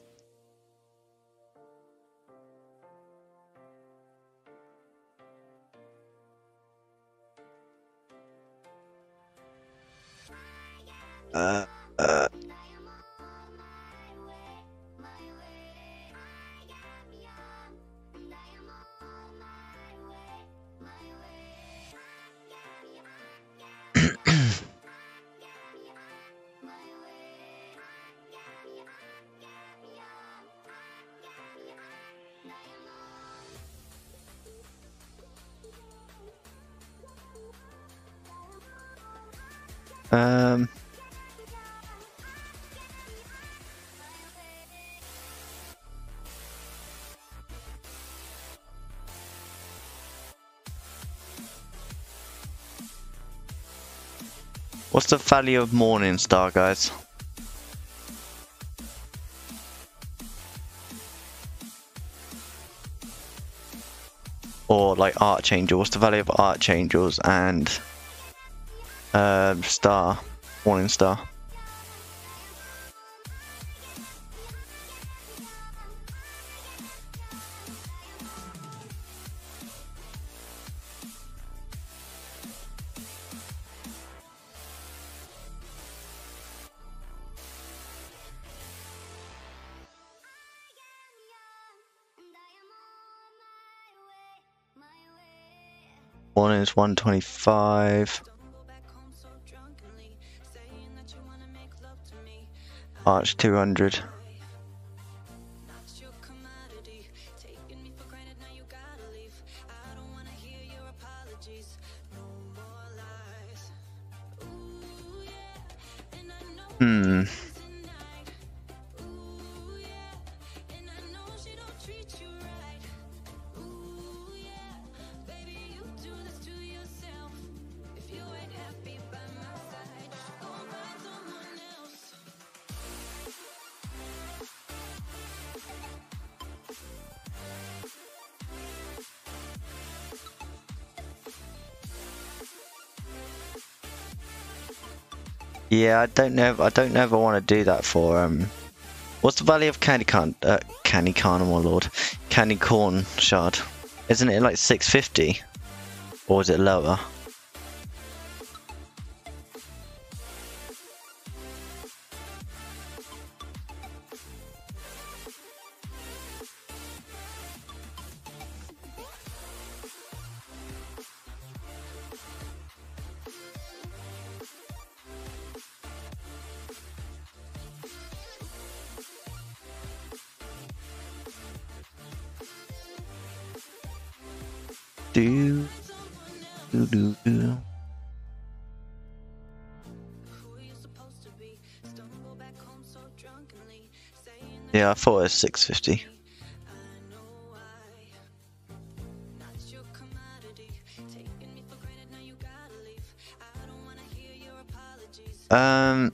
Uh, uh. um What's the value of Morning Star, guys? Or like Archangel, what's the value of Archangels and uh, Star, Morning Star? One is one twenty-five. Arch two hundred. Hmm. Yeah, I don't know. If, I don't know if I want to do that for um. What's the value of Candy Corn? Uh, Candy Carnival Lord, Candy Corn Shard. Isn't it like six fifty, or is it lower? Do, do, do, do. Yeah, I thought it was six fifty. Um,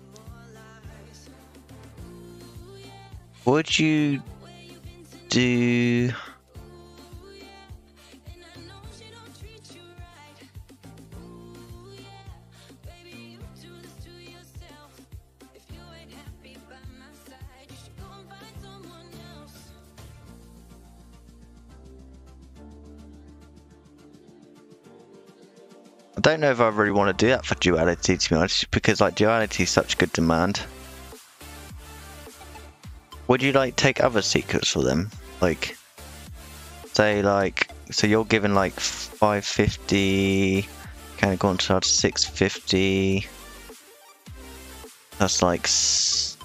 would you do? I don't know if I really want to do that for duality, to be honest, because like duality is such good demand. Would you like take other secrets for them? Like, say like, so you're giving like five fifty, Candy Corn Shard six fifty. That's like six,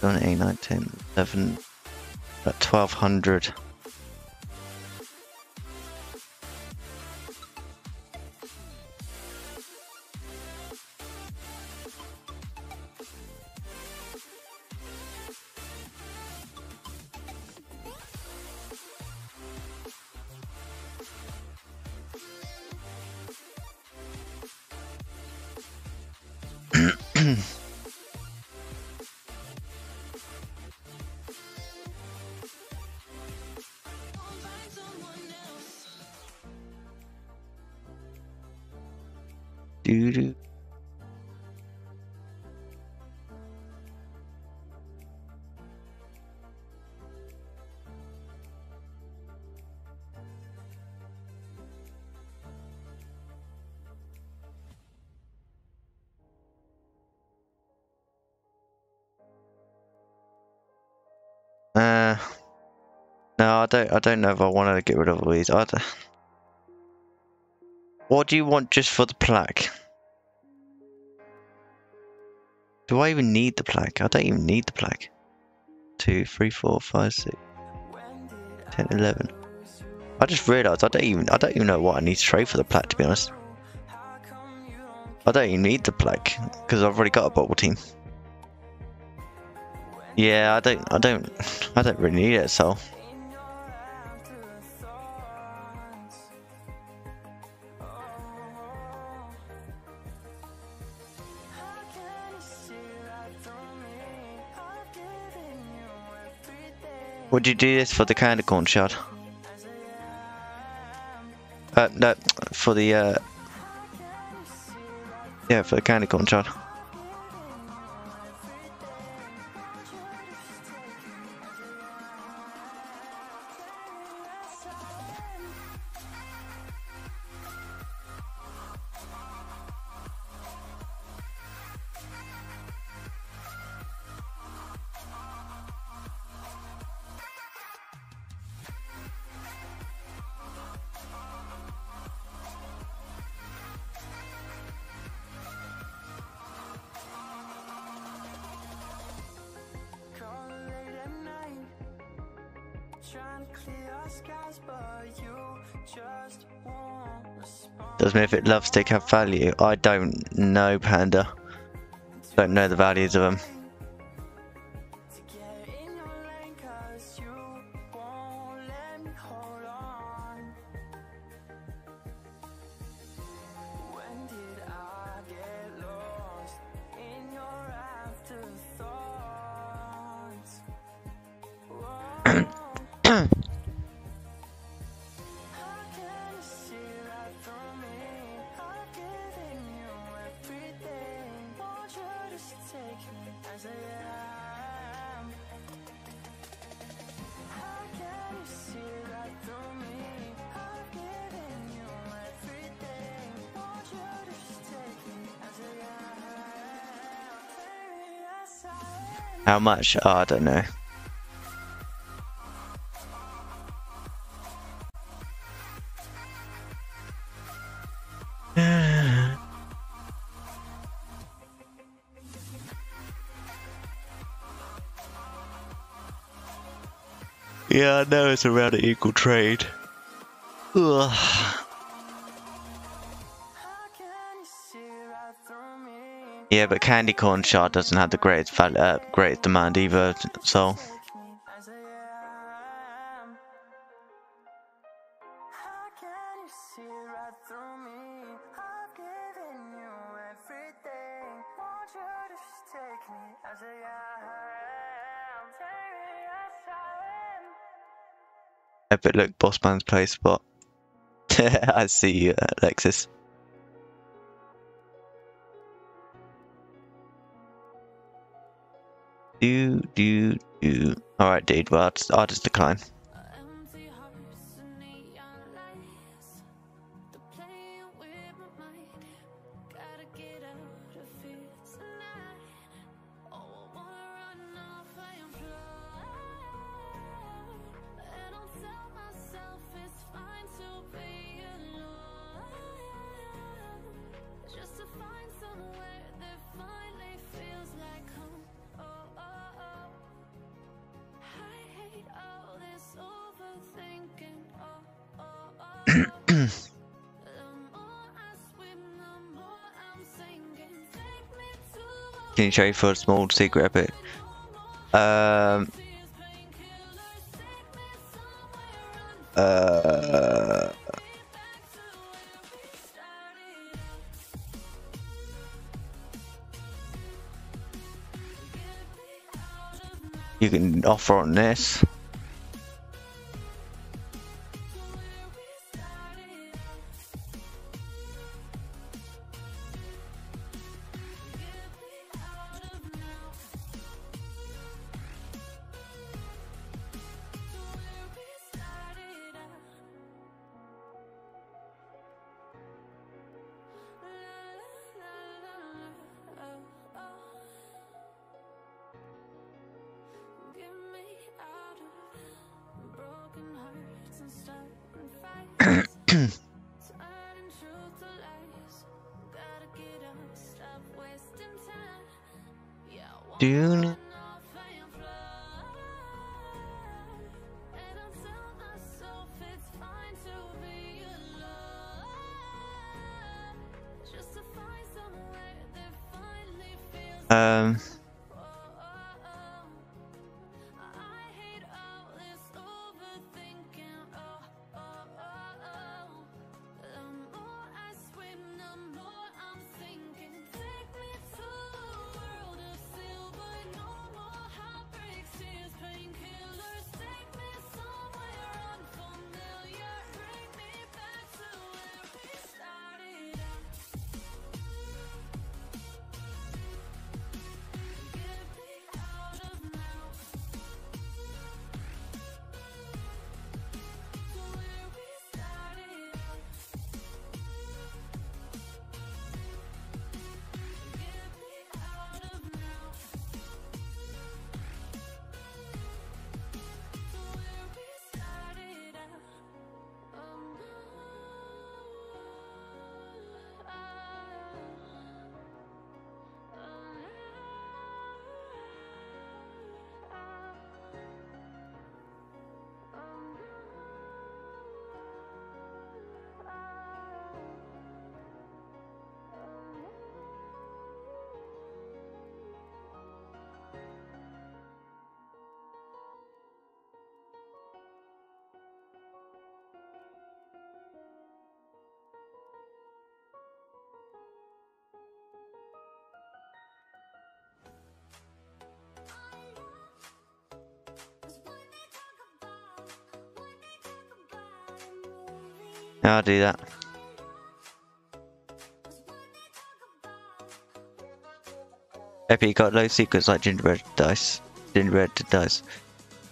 seven, eight, nine, ten, eleven, about twelve hundred. Do Uh, no, I don't. I don't know if I want to get rid of all these. I don't. What do you want just for the plaque? Do I even need the plaque? I don't even need the plaque. two, three, four, five, six, ten, eleven. I just realised I don't even I don't even know what I need to trade for the plaque, to be honest. I don't even need the plaque because I've already got a bubble team. Yeah, I don't I don't I don't really need it, so would you do this for the Candy Corn Shard? Uh, no, for the, uh... yeah, for the Candy Corn Shard. Does Mythic Love Stick have value? I don't know, Panda. Don't know the values of them. How much? Oh, I don't know. Yeah, I know it's around an equal trade. Ugh. Yeah, but Candy Corn Shard doesn't have the greatest, uh, greatest demand either, so... But look, boss man's play spot. I see you, Alexis. Do do do. All right, dude. Well, I'll just, I'll just decline. Can you trade for a small secret epic? Um, uh, you can offer on this. Dune. Um. I'll do that. Epi got low secrets like gingerbread dice. Gingerbread dice.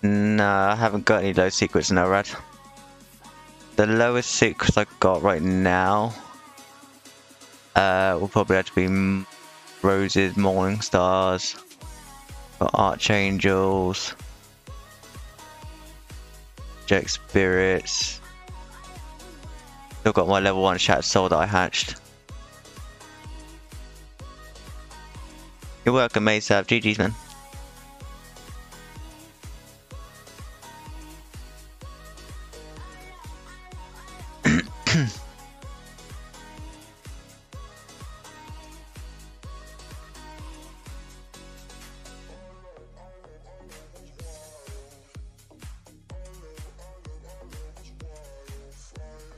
Nah, I haven't got any low secrets now, Rad. The lowest secrets I got right now uh, will probably have to be roses, morning stars, for Archangels, Jack Spirits. Still got my level one Shattered Soul that I hatched. You're welcome, Maysav. G G's, man.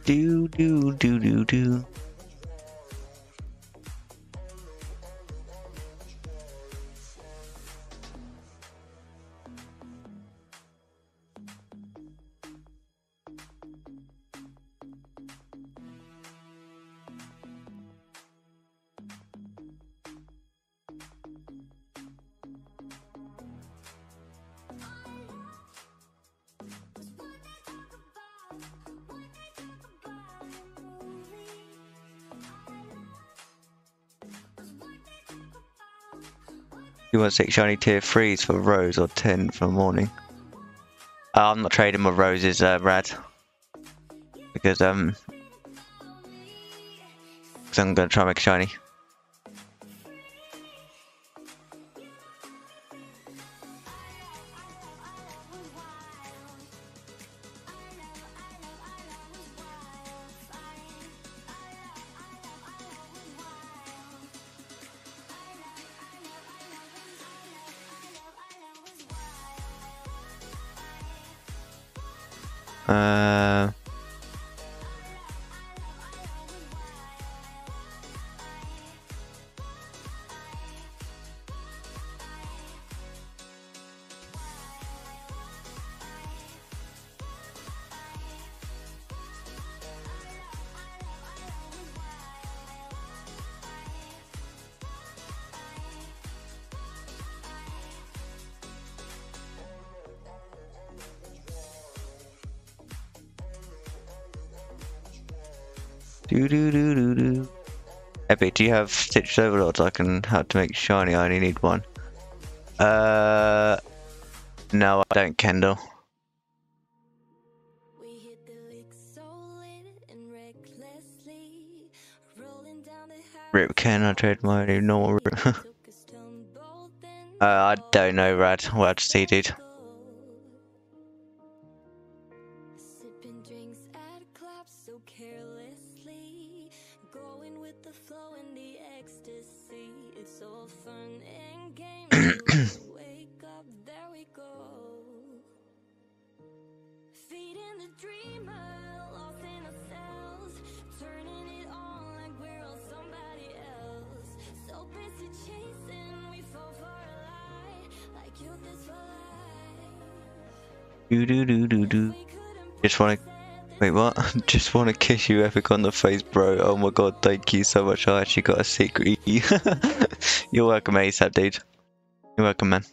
Do, do, do, do, do. two one six shiny tier threes for Rose or ten for Morning. Uh, I'm not trading my Roses, uh, Rad. Because, um... because I'm going to try and make a shiny. Uh, Do do do do do. Epic, do you have Stitched Overlords? I can have to make shiny. I only need one. Uh, no, I don't, Kendall. We hit the lick solid and recklessly, rolling down the highway. Rip, can I trade my normal rip? uh, I don't know, Rad. We'll have to see, dude. Do do do do do. Just wanna wait, what? Just wanna kiss you, Epic, on the face, bro. Oh my god, thank you so much. I actually got a secret. You're welcome, ASAP, dude. You're welcome, man.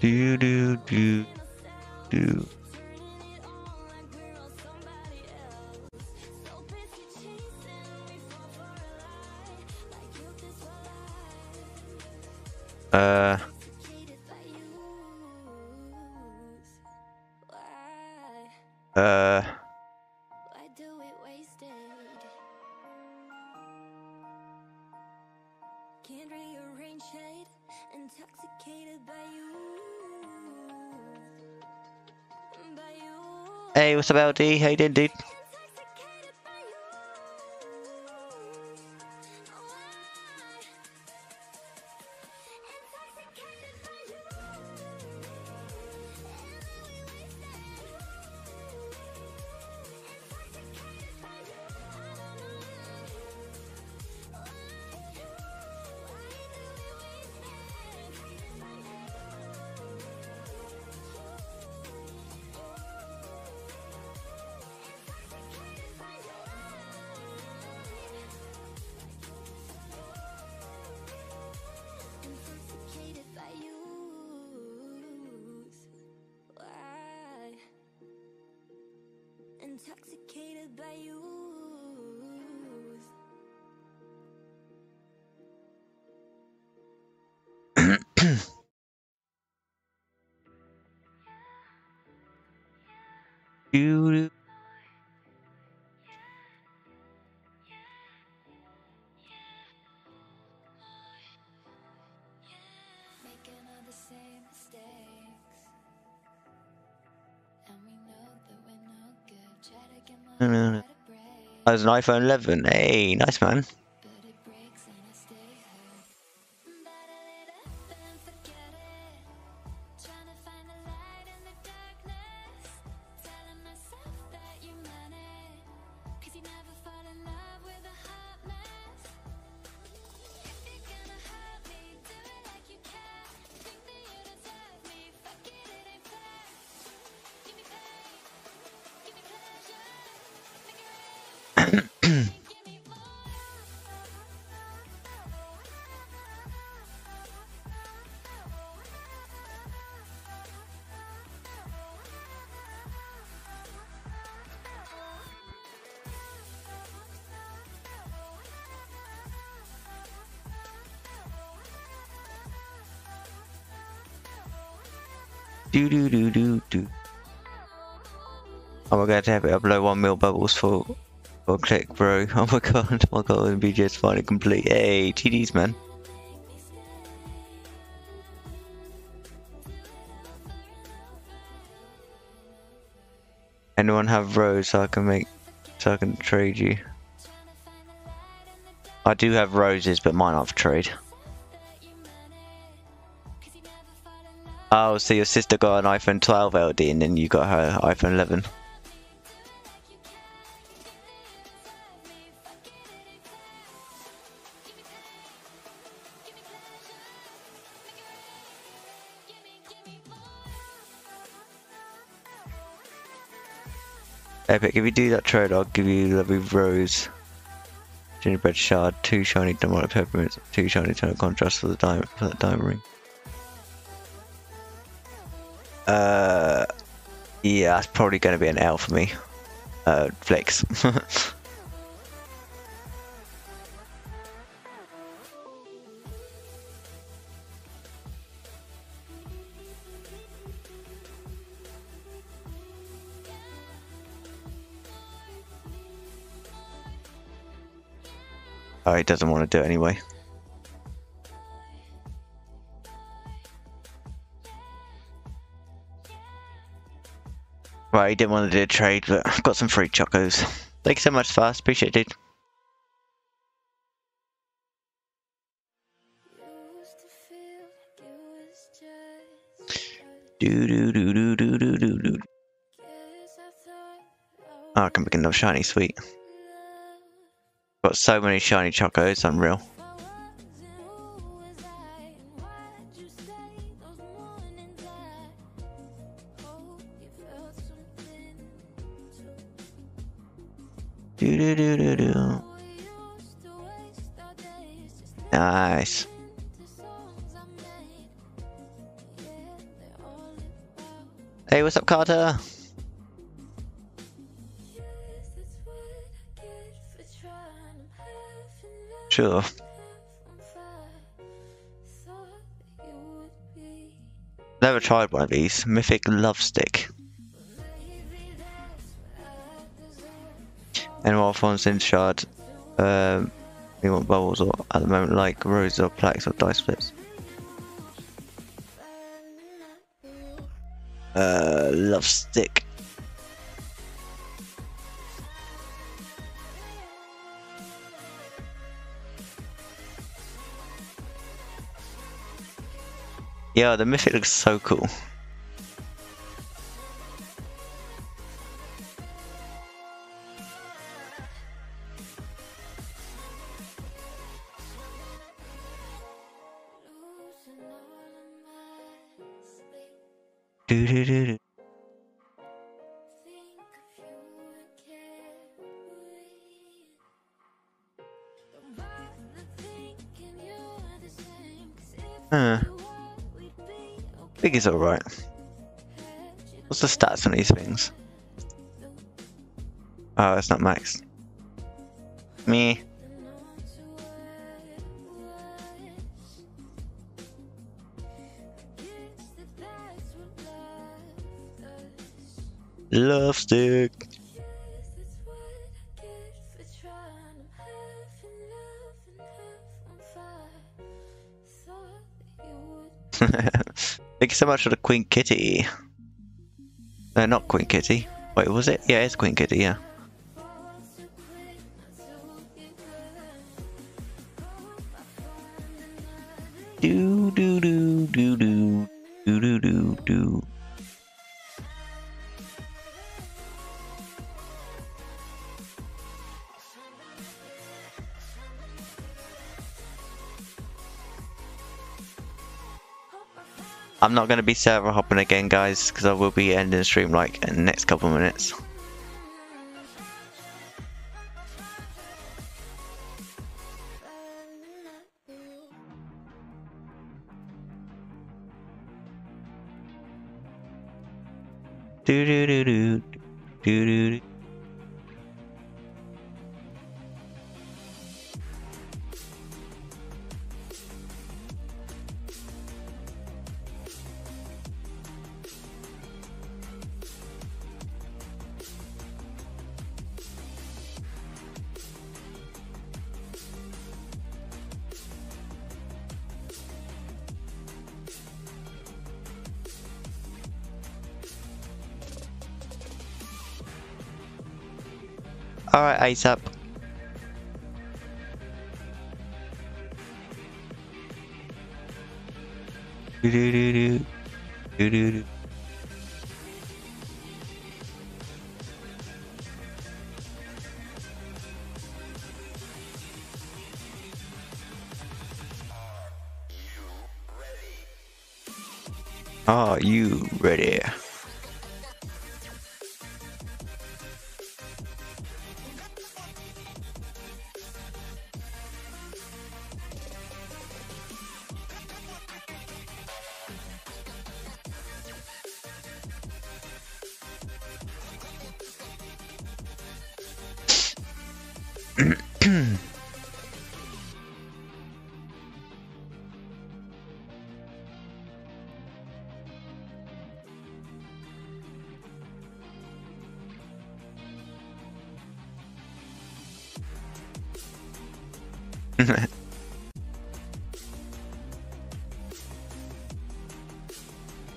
Do do do do. Uh. Uh. Hey, what's up, L D? How you doing, dude? intoxicated by youth. Dude. There's an iPhone eleven. Hey, nice man. Do do do do do. Oh my god, to have it upload one mil bubbles for for click, bro. Oh my god, oh my god, the B G S finally complete. Hey, T Ds, man. Anyone have rows so I can make so I can trade you? I do have roses, but mine aren't for trade. Oh, so your sister got an iPhone twelve L D and then you got her iPhone eleven. Epic, if you do that trade, I'll give you lovely rose, gingerbread shard, two shiny Diamond Peppermints, two shiny Tonal of Contrast for the diamond, for that diamond ring. Uh, yeah, that's probably going to be an L for me. Uh, flex. Oh, he doesn't want to do it anyway. Right, he didn't want to do a trade, but I've got some free chocos. Thank you so much, Fast. Appreciate it, dude. Do do do do do do do do. Oh, I can pick another shiny, sweet. Got so many shiny chocos, unreal. Do, do, do, do, do. Nice. Hey, what's up, Carter? Sure. Never tried one of these. Mythic Love Stick. And while Fonz in shard, um, we want bubbles or at the moment like roses or plaques or dice flips. Uh, love stick. Yeah, the mythic looks so cool. Huh. I think it's alright. What's the stats on these things? Oh, that's not max. Me. Love Stick. Thank you so much for the Queen Kitty. No, not Queen Kitty. Wait, was it? Yeah, it's Queen Kitty, yeah. Do do do do do do do do do. I'm not going to be server hopping again, guys, because I will be ending the stream like in the next couple of minutes. Do do do do do do do. Alright, ASAP. Do do do do. Do do do. Are you ready?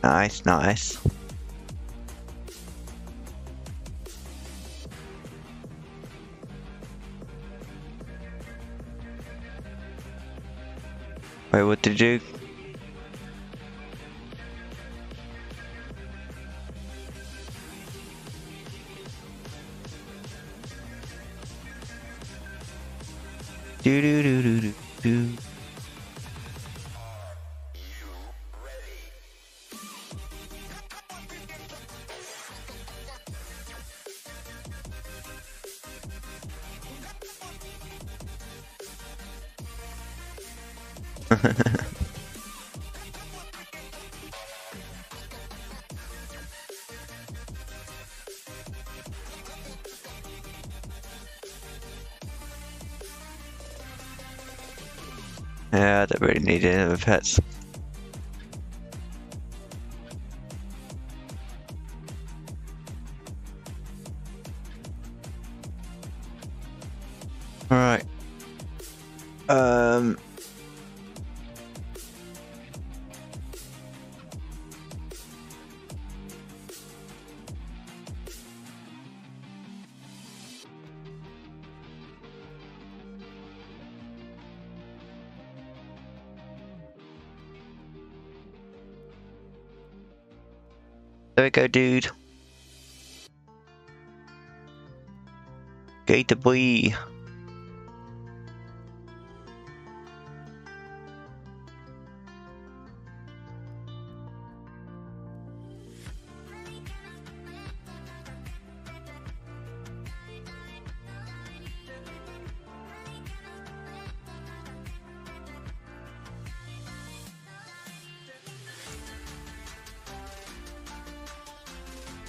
Nice, nice. Wait, what did you? Do do do do do do. Yeah, I don't really need any other pets. Alright. Um... There we go, dude. Gator boy.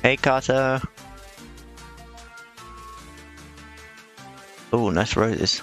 Hey, Carter. Oh, nice roses.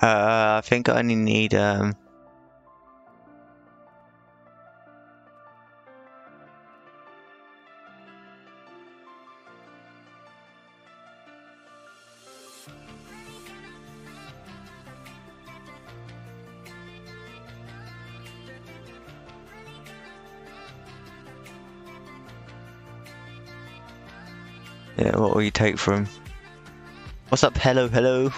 Uh, I think I only need, um... yeah, what will you take from... What's up, hello, hello?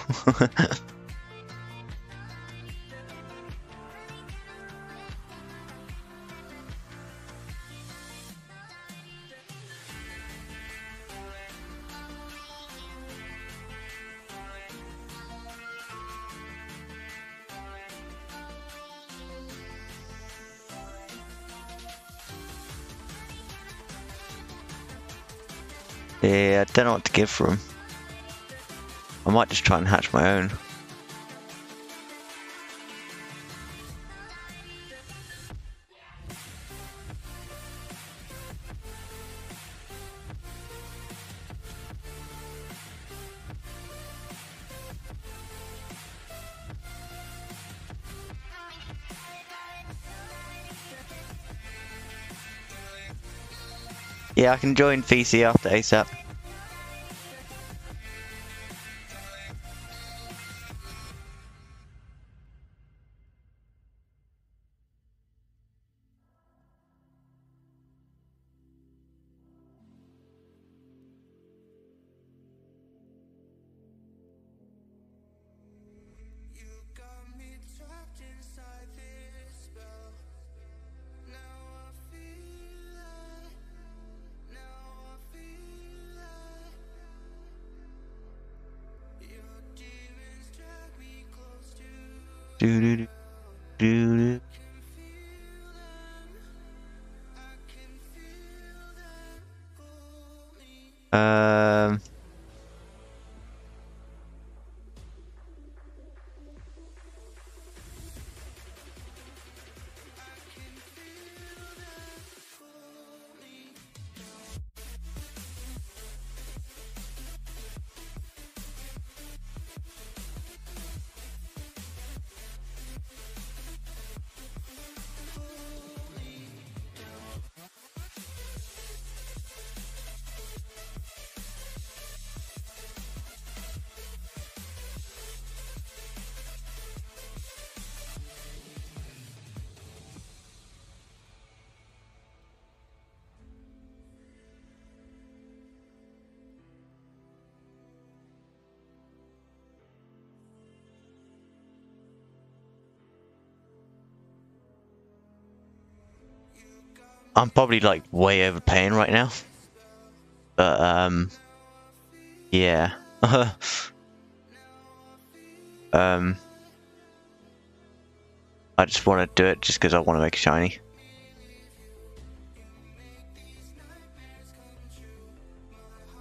Yeah, I don't know what to give for them. I might just try and hatch my own. Yeah, I can join V C after ASAP. Do do do do do. Um. I'm probably like way overpaying right now, but um, yeah. um, I just want to do it just because I want to make a shiny.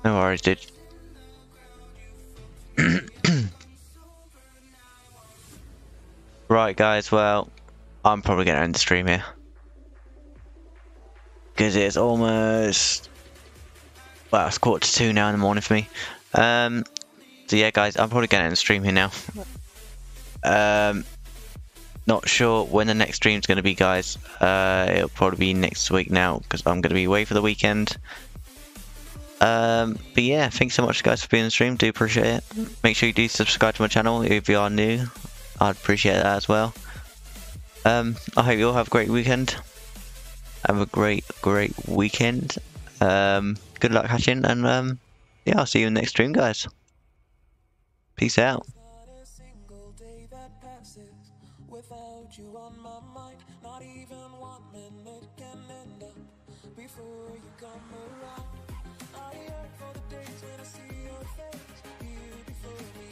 No worries, dude. Right, guys. Well, I'm probably gonna end the stream here. Because it's almost, well, it's quarter to two now in the morning for me. Um, so yeah, guys, I'm probably going to end the stream here now. Um, not sure when the next stream's going to be, guys. Uh, it'll probably be next week now because I'm going to be away for the weekend. Um, but yeah, thanks so much, guys, for being on the stream. Do appreciate it. Make sure you do subscribe to my channel if you are new. I'd appreciate that as well. Um, I hope you all have a great weekend. Have a great, great weekend. Um, good luck hatching, and um, yeah, I'll see you in the next stream, guys. Peace out. Not a single day that passes without you on my mind. Not even one minute can end up before you come around. I yearn for the days when I see your face here before me.